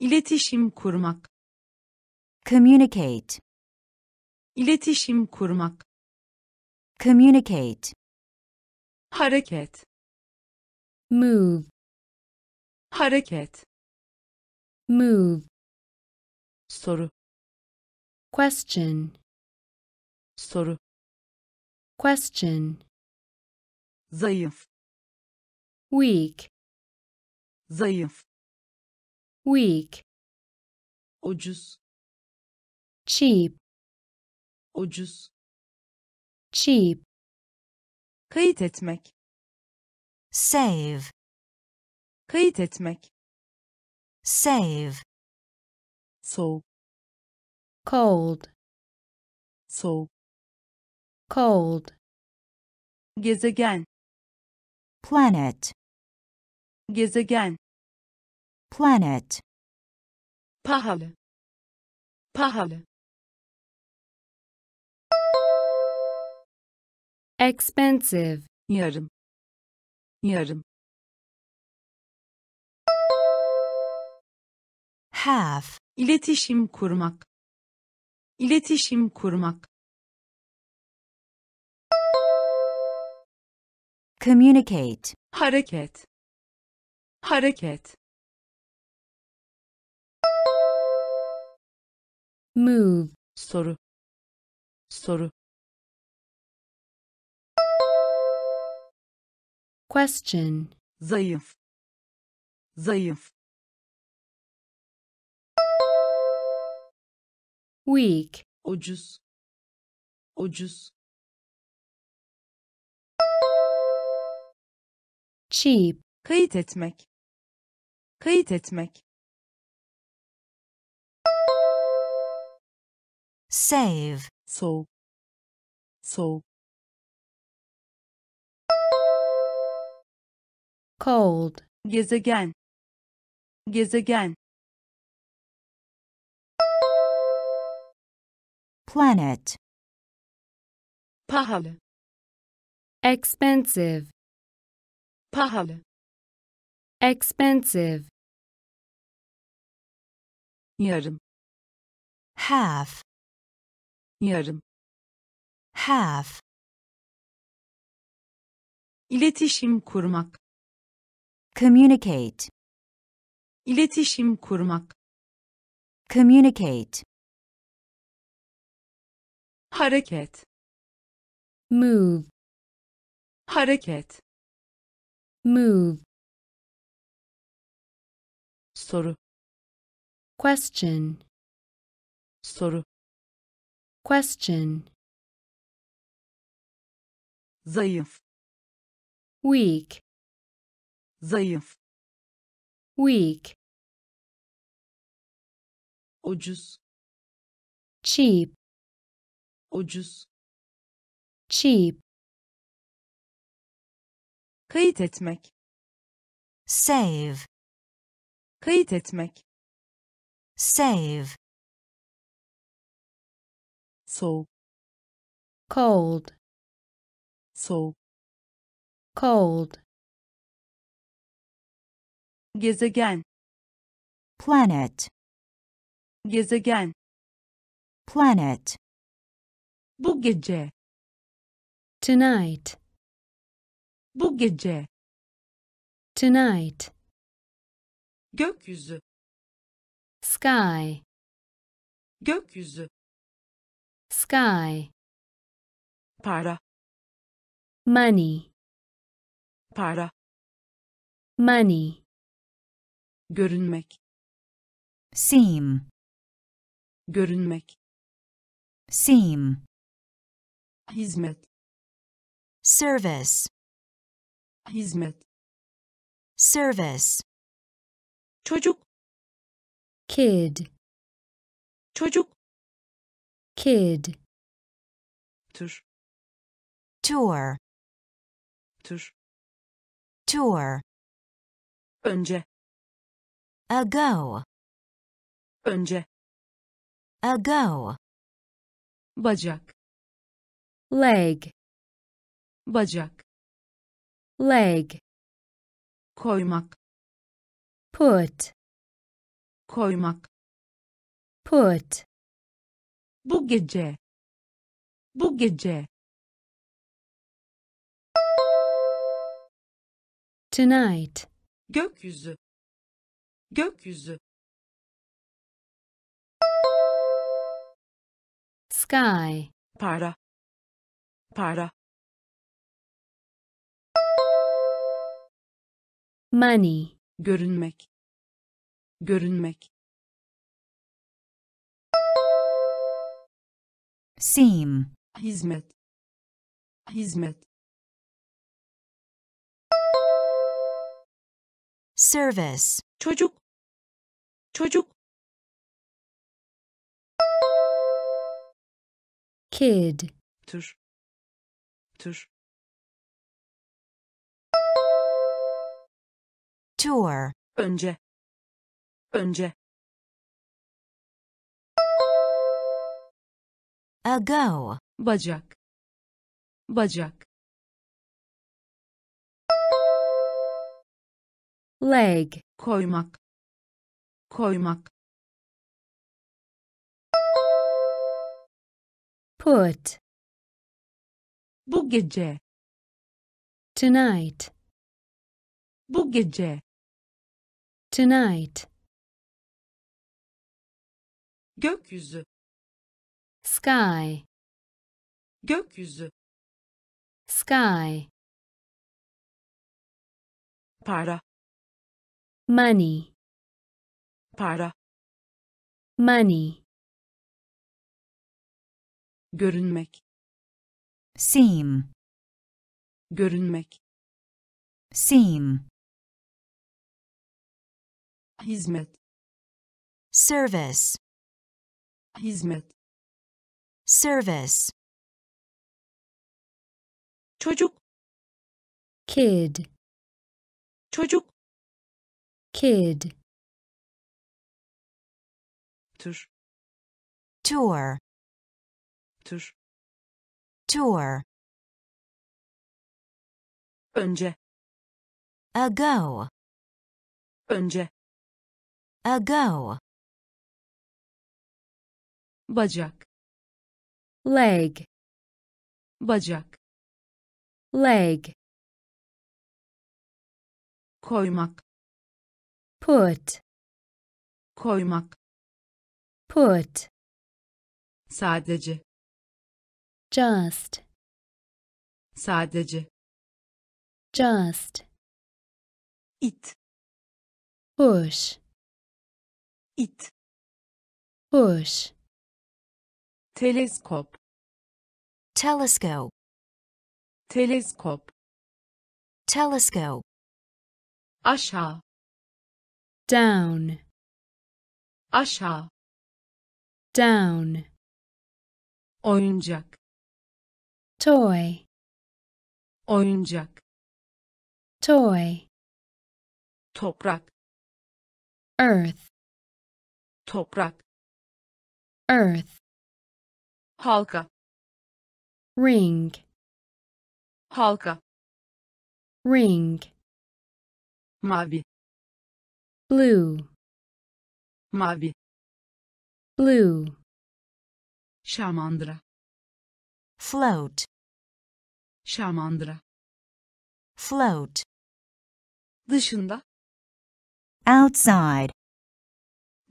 İletişim kurmak. Communicate. İletişim kurmak. Communicate. Hareket. Move. Hareket. Move. Soru. Question. Soru. Question. Zayıf. Weak. Zayıf. Weak. Ucuz. Cheap. Ucuz. Cheap. Kayıt etmek. Save. Kayıt etmek. Save. Soğuk. Cold. Soğuk. Cold. Gezegen. Planet. Gezegen. Planet. Pahalı. Pahalı. Expensive. Yarım. Yarım. Half. İletişim kurmak. İletişim kurmak. Communicate. Hareket. Hareket. Move. Soru. Soru. Question. Zayıf. Zayıf. Weak. Ucuz. Ucuz. Cheap. Kayıt etmek. Kayıt etmek. Save. Soğuk. Soğuk. Cold. Gezegen. Gezegen. Planet. Pahalı. Expensive. Pahalı. Expensive. Yarım. Half. Yarım. Half. İletişim kurmak. Communicate. İletişim kurmak. Communicate. Hareket. Move. Hareket. Move. Soru. Question. Soru. Question. Zayıf. Weak. Zayıf. Weak. Ucuz. Cheap. Ucuz. Cheap. Kayıt etmek. Save. Kayıt etmek. Save. Soğuk. Cold. Soğuk. Cold. Gezegen. Planet. Gezegen. Planet. Bu gece. Tonight. Bu gece. Tonight. Gökyüzü. Sky. Gökyüzü. Sky. Para. Money. Para. Money. Görünmek. Seem. Görünmek. Seem. Hizmet. Service. Hizmet. Service. Çocuk. Kid. Çocuk. Kid. Tur. Tour. Tur. Tour. Önce. Ago. Önce. Ago. Bacak. Leg. Bacak. Leg. Koymak. Put. Koymak. Put. Bu gece. Bu gece. Tonight. Gökyüzü. Gökyüzü. Sky. Para. Para. Money. Görünmek. Görünmek. Seem. Hizmet. Hizmet. Service. Çocuk. Çocuk. Kid. Tür. Tür. Tour. Önce. Önce. Ago. Bacak. Bacak. Leg. Koymak. Koymak. Put. Bu gece. Tonight. Bu gece. Tonight. Gökyüzü. Sky. Gökyüzü. Sky. Para. Money. Para. Money. Görünmek. Seem. Görünmek. Seem. Hizmet. Service. Hizmet. Service. Çocuk. Kid. Çocuk. Kid. Tur. Tour. Tur. Tour. Önce. Ago. Önce. Ago. Bacak. leg, bacak, leg, koymak, put, koymak, put, sadece, just, sadece, just, it, push, it, push, telescope, telescope, telescope, telescope, aşağı, down, aşağı, down, oyuncak, toy, oyuncak, toy, toprak, earth, toprak, earth, halka, ring, halka, ring, mavi, blue, mavi, blue, şamandıra, float, şamandıra, float, dışında, outside,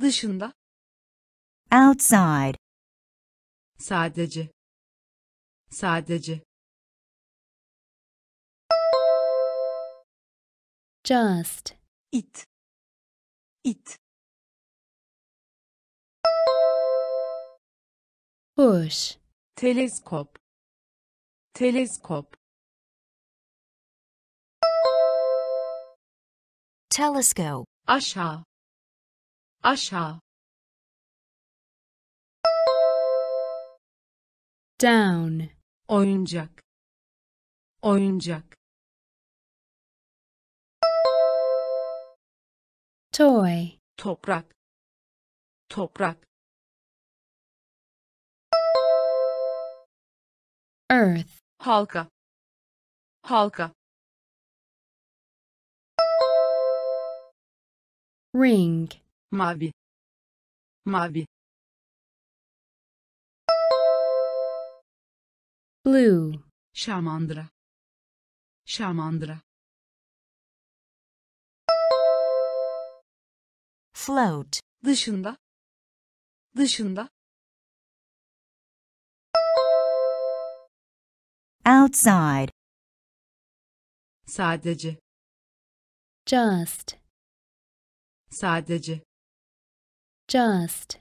dışında, outside, sadece, sadece, just, it, it, push, teleskop, teleskop, telescope, aşağı, aşağı, down, oyuncak, oyuncak, toy, toprak, toprak, earth, halka, halka, ring, mavi, mavi, blue, şamandıra, şamandıra, float, dışında, dışında, outside, sadece, just, sadece, just,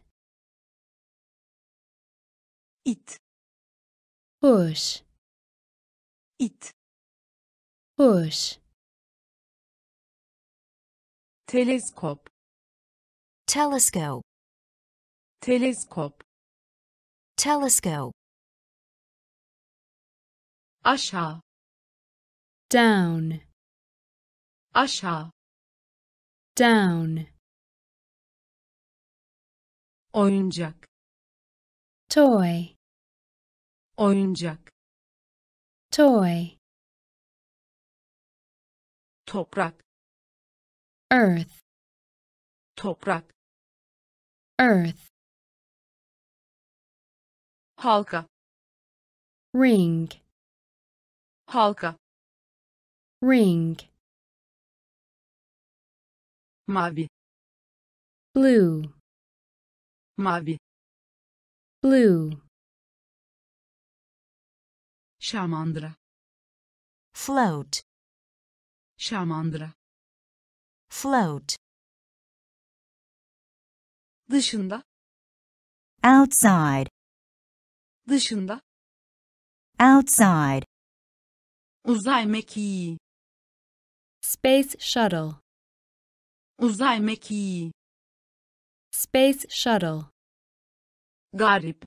it, push, it, push, teleskop, telescope, teleskop, telescope, aşağı, down, aşağı, down, oyuncak, toy, oyuncak, toy, toprak, earth, toprak, earth, halka, ring, halka, ring, mavi, blue, mavi, blue, şamandıra, float, şamandıra, float, dışında, outside, dışında, outside, uzay mekiği, space shuttle, uzay mekiği, space shuttle, garip,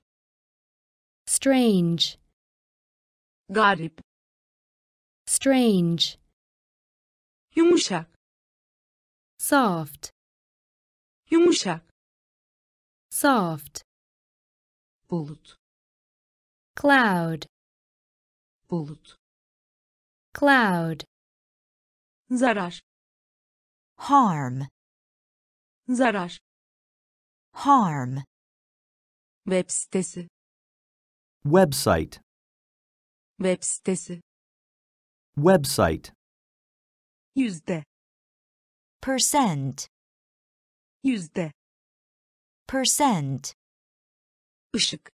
strange, garip, strange, yumuşak, soft, yumuşak, soft, bulut, cloud, bulut, cloud, zarar, harm, zarar, harm, web sitesi, Website. Web sitesi. Website. Yüzde. Percent. Yüzde. Percent. Işık.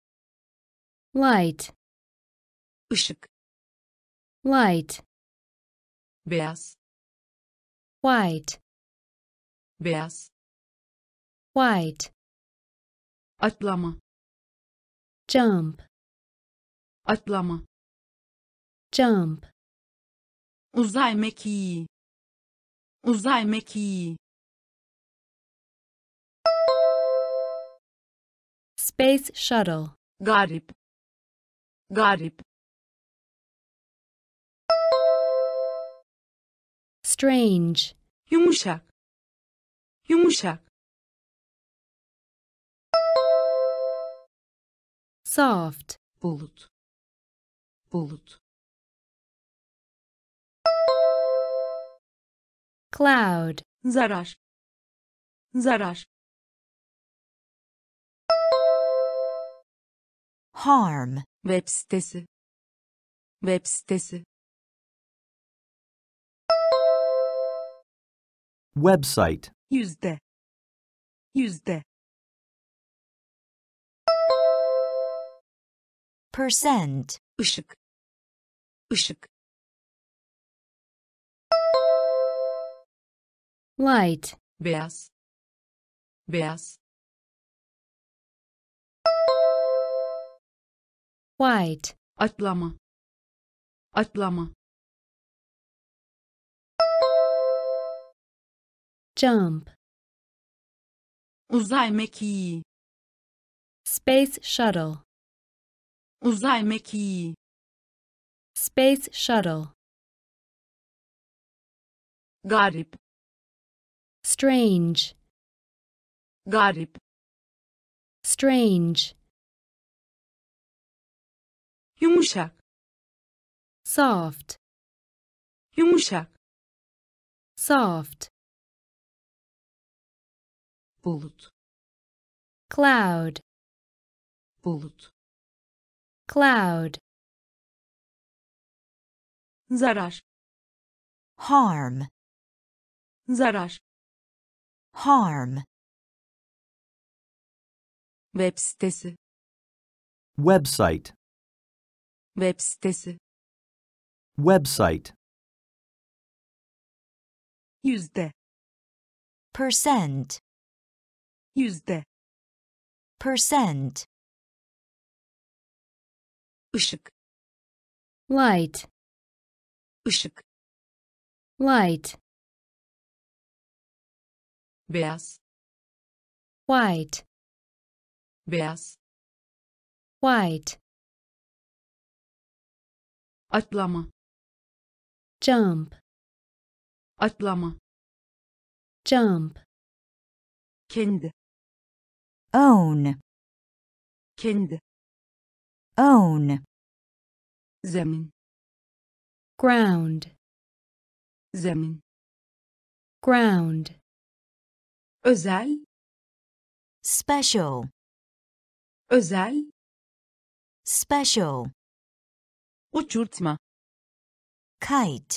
Light. Işık. Light. Beyaz. White. Beyaz. White. Atlama. Jump. Atlama. Jump. Uzay mekiği. Uzay mekiği. Space shuttle. Garip. Garip. Strange. Yumuşak. Yumuşak. Soft. Bulut. Bulut. Cloud. Zarar. Zarar. Harm. Web sitesi. Web sitesi. Website. Yüzde. Yüzde. Percent. Işık. Işık. Light. Beyaz. Beyaz. White. Atlama. Atlama. Jump. Uzay mekiği. Space shuttle. Uzay mekiği. Space shuttle. Garip. Strange. Garip. Strange. Yumuşak. Soft. Yumuşak. Soft. Bulut. Cloud. Bulut. Cloud. Zarar. Harm. Zarar. Harm. Web sitesi. Website. Web sitesi. Website. Yüzde. Percent. Yüzde. Percent. Işık. Light. Işık. Light. Beyaz. White. Beyaz. White. Atlama. Jump. Atlama. Jump. Kendi. Own. Kendi. Own. Zemin. Ground. Zemin. Ground. Özel. Special. Özel. Special. Uçurtma. Kite.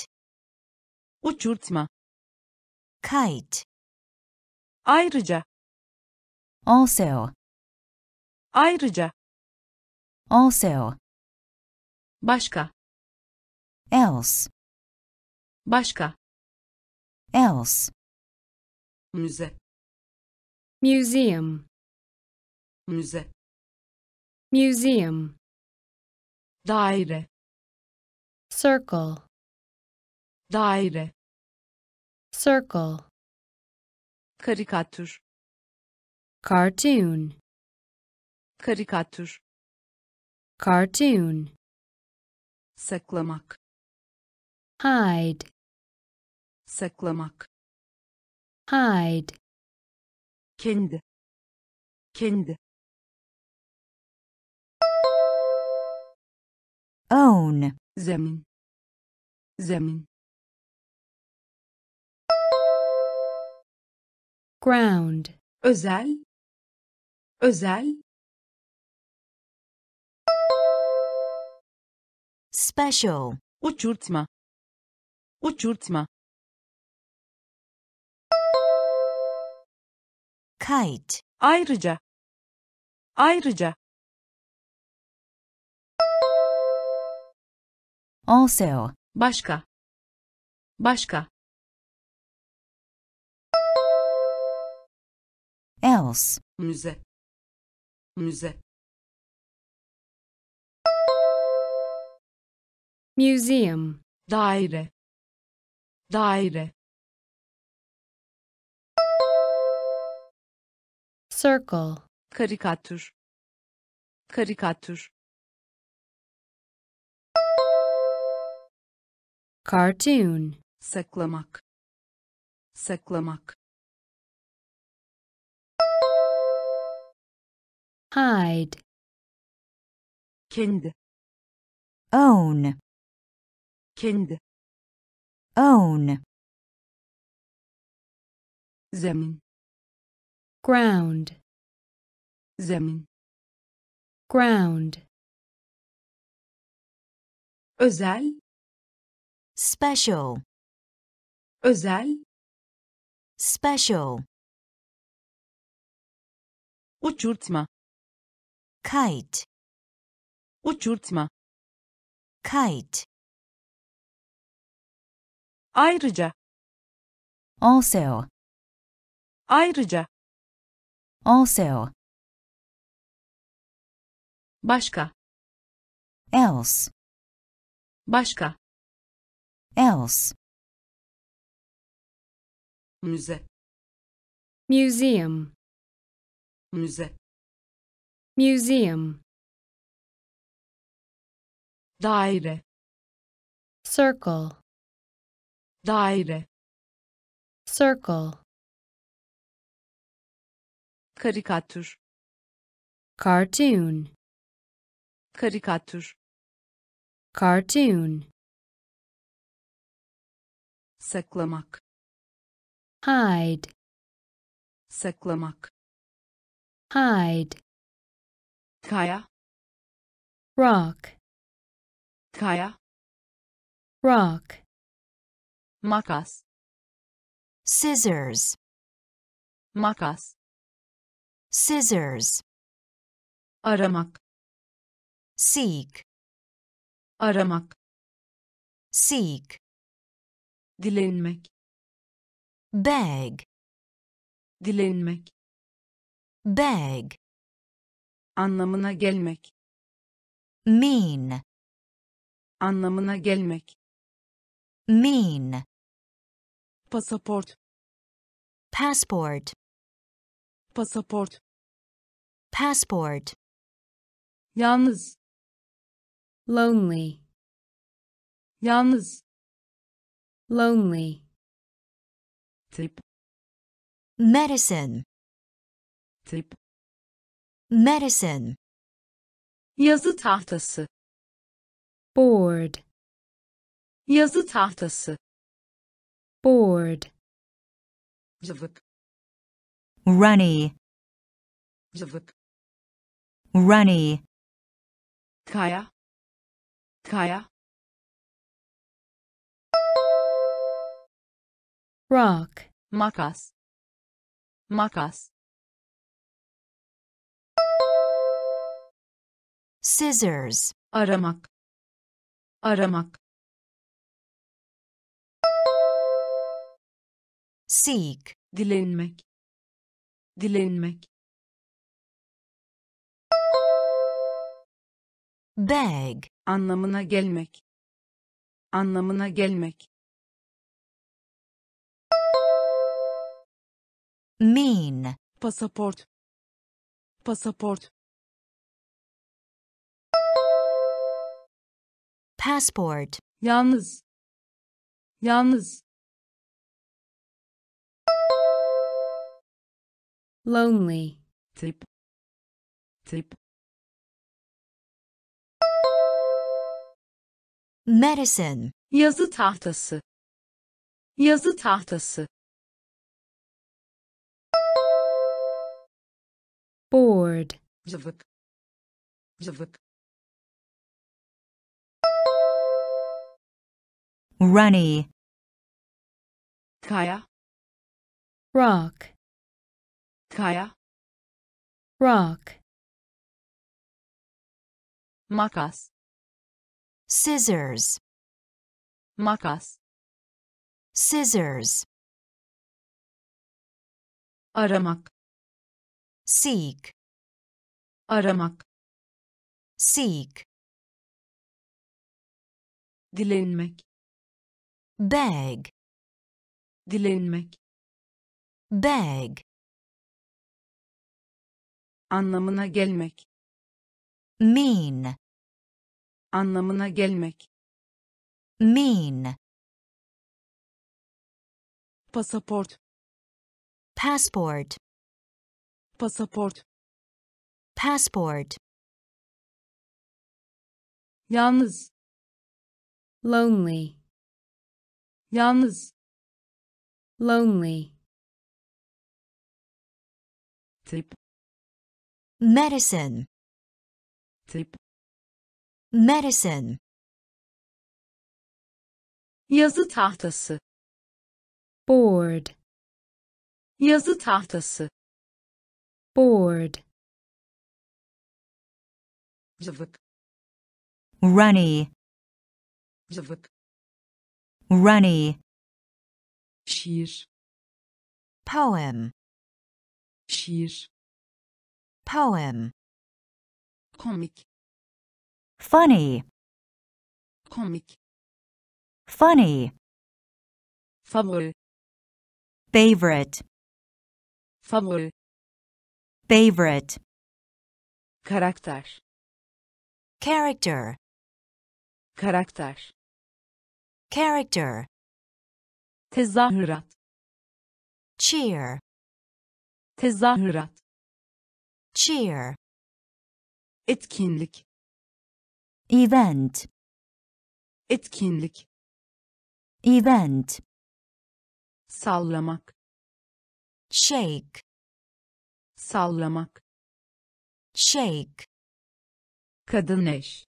Uçurtma. Kite. Ayrıca. Also. Ayrıca. Also. Başka. Else. Başka. Else. Müze. Museum. Müze. Museum. Daire. Circle. Daire. Circle. Karikatür. Cartoon. Karikatür. Cartoon. Saklamak. Hide. Saklamak. Hide. Kendi. Kendi. Own. Zemin. Zemin. Ground. Özel. Özel. special. Учуртма. Учуртма. Kite. Ayrıca. Ayrıca. Also. Başka. Başka. Else. Müze. Müze. Museum. Daire. Daire. Circle. Karikatür. Karikatür. Cartoon. Saklamak. Saklamak. Hide. Kendi. Own. Kendi. Own. Zemin. Ground. Zemin. Ground. Özel. Special. Özel. Special. Uçurtma. Kite. Uçurtma. Kite. Ayrıca. Also. Ayrıca. Also. Başka. Else. Başka. Else. Müze. Museum. Müze. Museum. Daire. Circle. Daire. Circle. Karikatür. Cartoon. Karikatür. Cartoon. Saklamak. Hide. Saklamak. Hide. Kaya. Rock. Kaya. Rock. Makas. Scissors. Makas. Scissors. Aramak. Seek. Aramak. Seek. Dilenmek. Beg. Dilenmek. Beg. Anlamına gelmek. Mean. Anlamına gelmek. Mean. Pasaport. Passport. Pasaport. Passport. Yalnız. Lonely. Yalnız. Lonely. Tip. Medicine. Tip. Medicine. Yazı tahtası. Board. Yazı tahtası. Board. Cıvık. Runny. Cıvık. Runny. Kaya. Kaya. Rock. Makas. Makas. Scissors. Aramak. Aramak. Seek. Dilenmek. Dilenmek. Beg. Anlamına gelmek. Anlamına gelmek. Mean. Pasaport. Pasaport. Passport. Yalnız. Yalnız. Lonely. Tip. Tip. Medicine. Yazı tahtası. Yazı tahtası. Board. Cıvık. Cıvık. runny, kaya, rock, kaya, rock, makas, scissors, makas, scissors, aramak, seek, aramak, seek, dilenmek, beg, dilenmek, beg, anlamına gelmek, mean, anlamına gelmek, mean, pasaport, passport, pasaport, passport, yalnız, lonely, yalnız, lonely, tip, medicine, tip, medicine, yazı tahtası, board, yazı tahtası, board, zıvık, runny, zıvık, runny, şiir, poem, şiir, poem, komik, funny, komik, funny, favori, favorite, favori, favorite, karakter, character, karakter, character, tezahürat, cheer, tezahürat, cheer, etkinlik, event, etkinlik, event, sallamak, shake, sallamak, shake, kadın eş,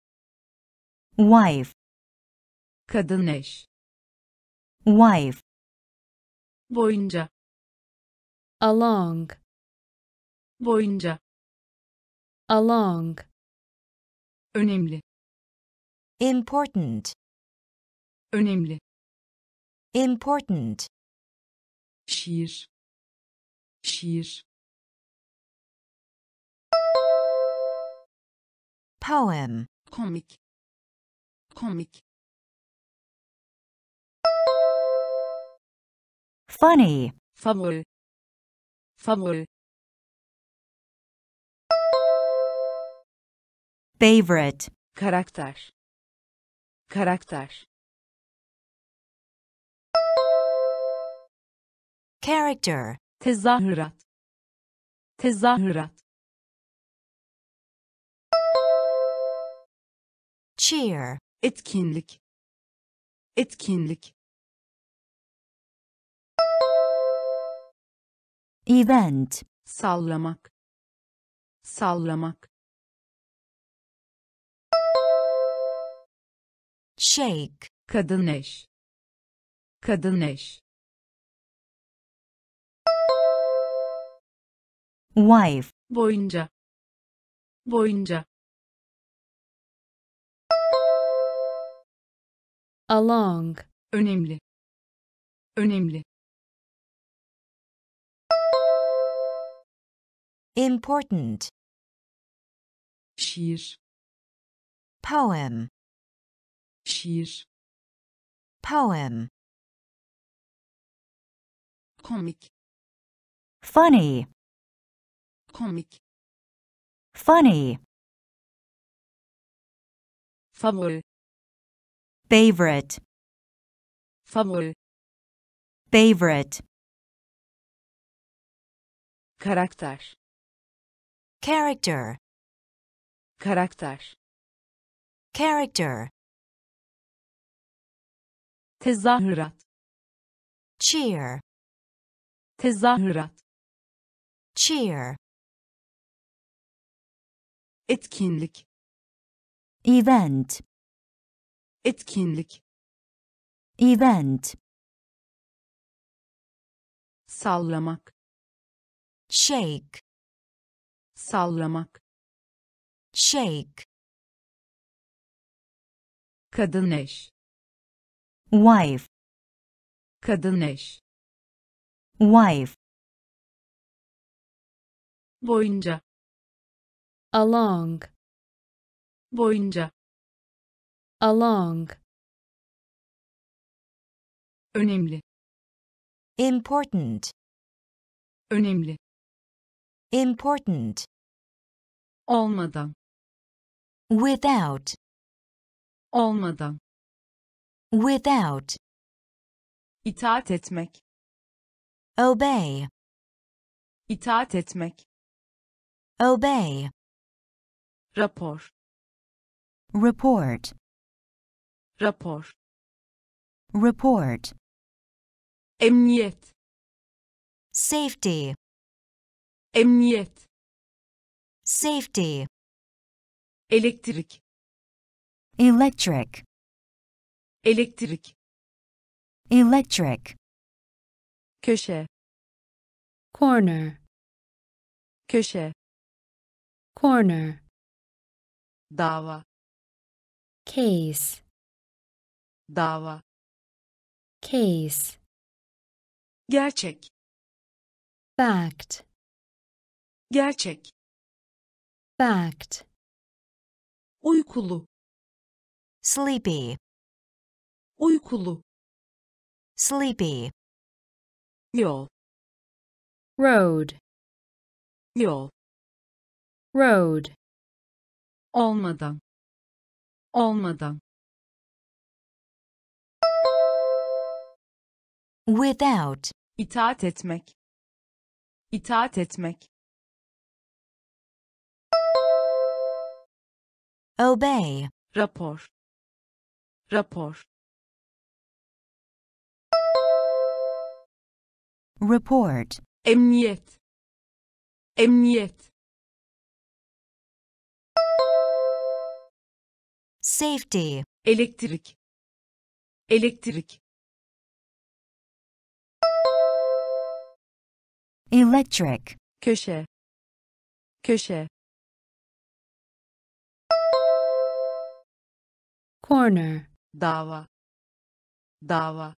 wife, kadın eş, wife, boyunca, along, boyunca, along, önemli, important, önemli, important, şiir, şiir, poem, komik, komik, funny, favori, favori, favorite, karakter, karakter, character, tezahürat, tezahürat, cheer, etkinlik, etkinlik, event, sallamak, sallamak, shake, kadın eş, kadın eş, wife, boyunca, boyunca, along, önemli, önemli, important, şiir, poem, şiir, poem, komik, funny, komik, funny, favori, favorite, favori, favorite, karakter, character, karakter, character, tezahürat, cheer, tezahürat, cheer, etkinlik, event, etkinlik, Event. Sallamak. Shake. Sallamak. Shake. Kadın eş. Wife. Kadın eş. Wife. Boyunca. Along. Boyunca. Along. Önemli. Important. Önemli. Important. Olmadan. Without. Olmadan. Without. İtaat etmek. Obey. İtaat etmek. Obey. Rapor. Report. Rapor. Report. Emniyet. Safety. Emniyet. Safety. Elektrik. Electric. Elektrik. Electric. Köşe. Corner. Köşe. Corner. Dava. Case. Dava. Case. Gerçek. Fact. Gerçek. Fact. Uykulu. Sleepy. Uykulu. Sleepy. Yol. Road. Yol. Road. Olmadan. Olmadan. Without. İtaat etmek. İtaat etmek. Obey. Rapor. Rapor. Report. Emniyet. Emniyet. Safety. Elektrik. Elektrik. Electric. Köşe. Köşe. Corner. Dava. Dava.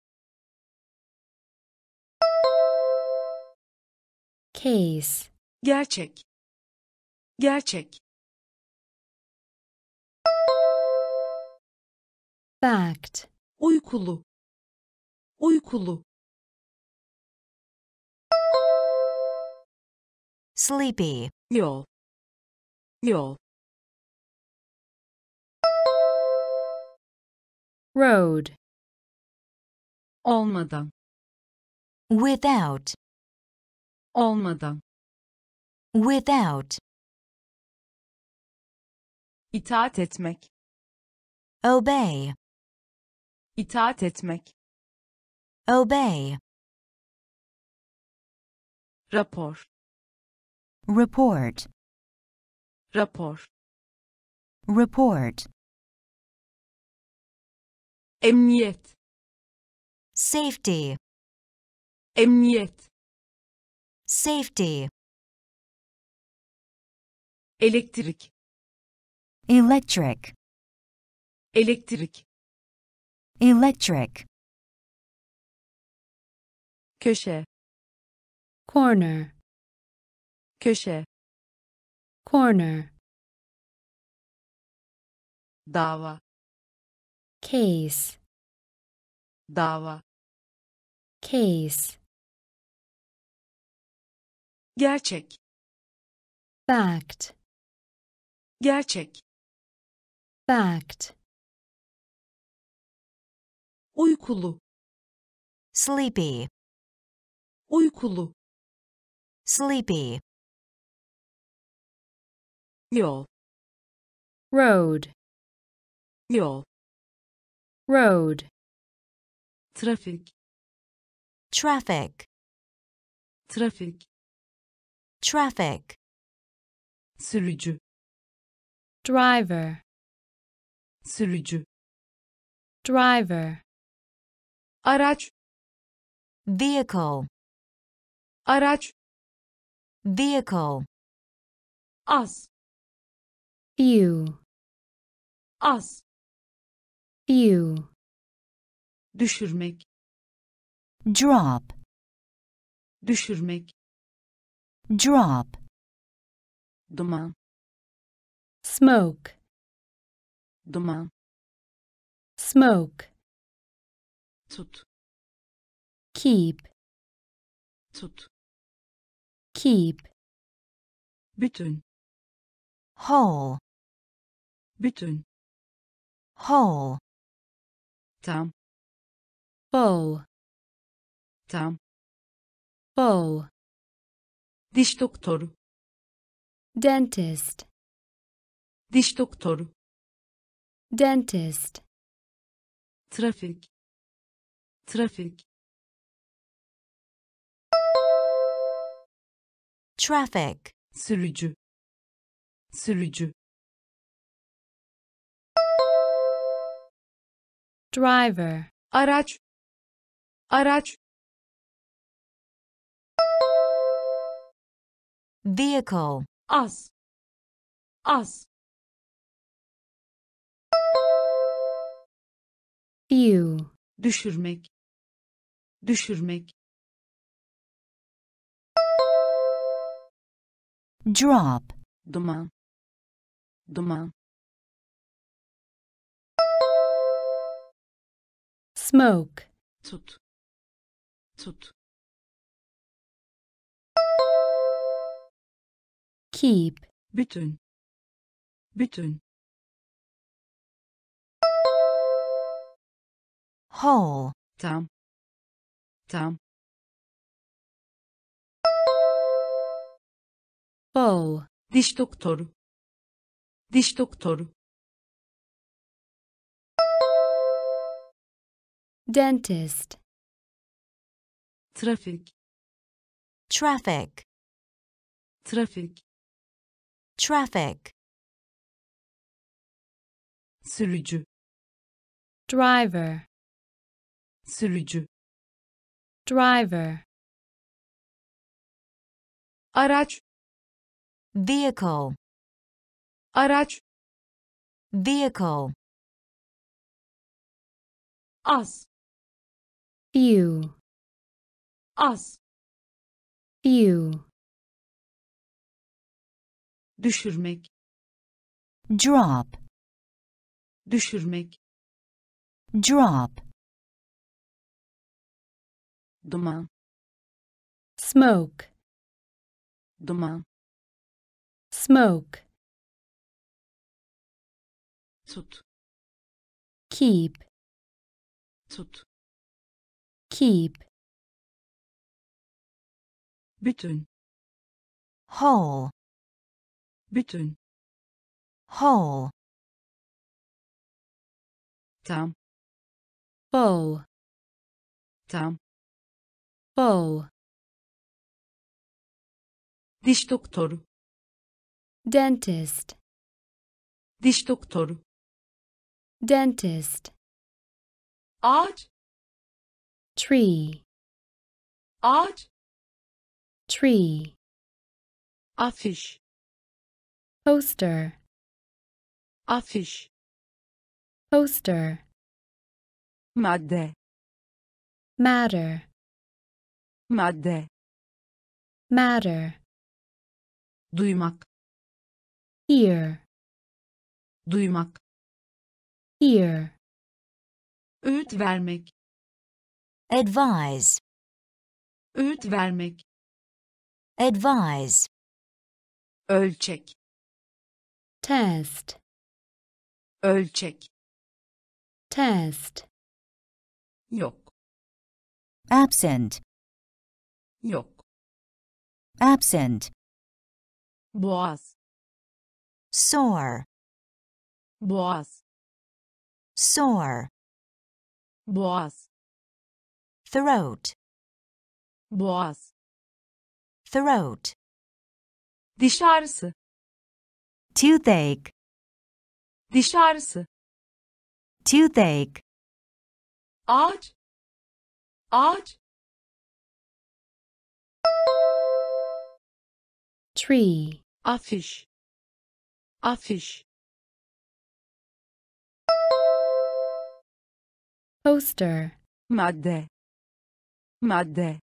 Case. Gerçek. Gerçek. Fact. Uykulu. Uykulu. Sleepy. Yol. Yol. Road. Olmadan. Without. Olmadan. Without. İtaat etmek. Obey. İtaat etmek. Obey. Rapor. Report. Rapor. Report. Emniyet. Safety. Emniyet. Safety. Elektrik. Electric. Elektrik. Electric. Köşe. Corner. Köşe. Corner. Dava. Case. Dava. Case. Gerçek. Fact. Gerçek. Fact. Uykulu. Sleepy. Uykulu. Sleepy. Yol. Road. Yol. Road. Trafik. Traffic. Trafik. Traffic. Sürücü. Driver. Sürücü. Driver. Araç vehicle. Araç vehicle. Us few. Us few. Düşürmek drop. Düşürmek drop. Duman smoke. Duman smoke. Tut keep. Tut keep. Bütün whole. Bütün whole. Tam full. Tam full. Diş doktoru dentist. Diş doktoru dentist. Trafik trafik. Traffic sürücü sürücü. Driver araç araç. Vehicle us us. Few düşürmek düşürmek. Drop duman duman. Smoke tut tut. Keep bütün bütün. Whole tam tam. Bow diş doktoru diş doktoru. Dentist trafik traffic. Trafik traffic. Sürücü driver. Sürücü driver. Araç vehicle. Araç vehicle. Us few. Us few. Düşürmek drop. Düşürmek drop. Duman smoke. Duman smoke. Tut keep. Tut keep. Bütün whole. Bütün whole. Tam full. Tam full. Diş doktoru dentist. Diş doktoru dentist. Ağaç tree. Ağaç tree. Afiş poster. Afiş poster. Madde matter. Madde matter. Duymak ear. Duymak ear. Öğüt vermek advise. Öğüt vermek advise. Ölçek test. Ölçek test. Yok absent. Yok absent. Boğaz sore. Boğaz sore. Boğaz throat. Boğaz throat. Diş ağrısı toothache. Diş ağrısı toothache. Ağaç Art. Tree. Afiş. Afiş. Poster. Madde. Madde.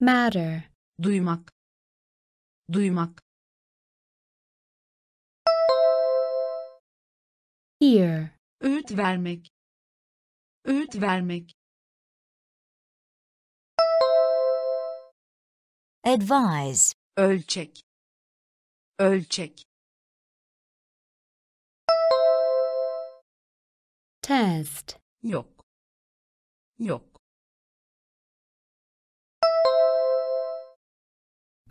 Matter. Duymak. Duymak. Ear. Öğüt vermek. Öğüt vermek. Advise. Ölçek. Ölçek. Test. Yok. Yok.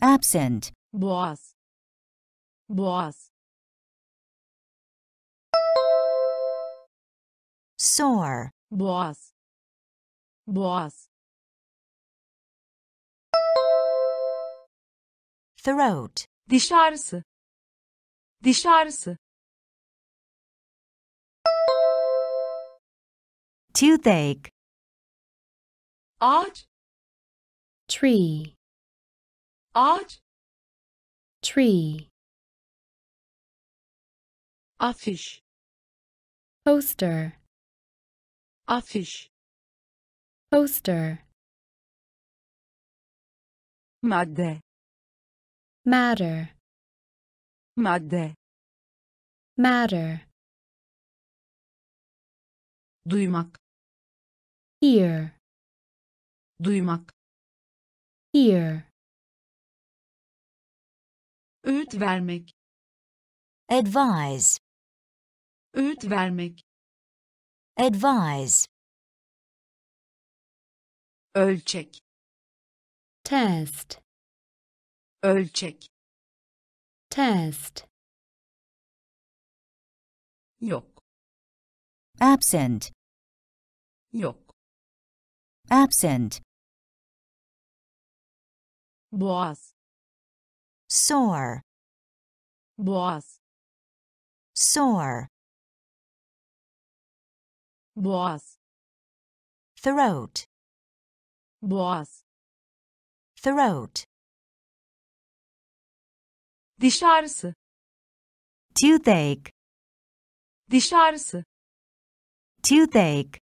Absent. Boğaz. Boğaz. Sore. Boğaz. Boğaz. Throat. Diş ağrısı. Diş ağrısı. Toothache. Ağaç. Tree. Ağaç. Tree. Afiş. Poster. Afiş. Poster. Madde. Matter. Madde. Matter. Duymak. Ear. Duymak. Ear. Öğüt vermek. Advise. Öğüt vermek. Advise. Ölçek. Test. Ölçek. Test. Yok. Absent. Yok. Absent. Boğaz. Sore. Boğaz. Sore. Boğaz. Throat. Boğaz. Throat. Diş ağrısı. Toothache. Diş ağrısı. Toothache.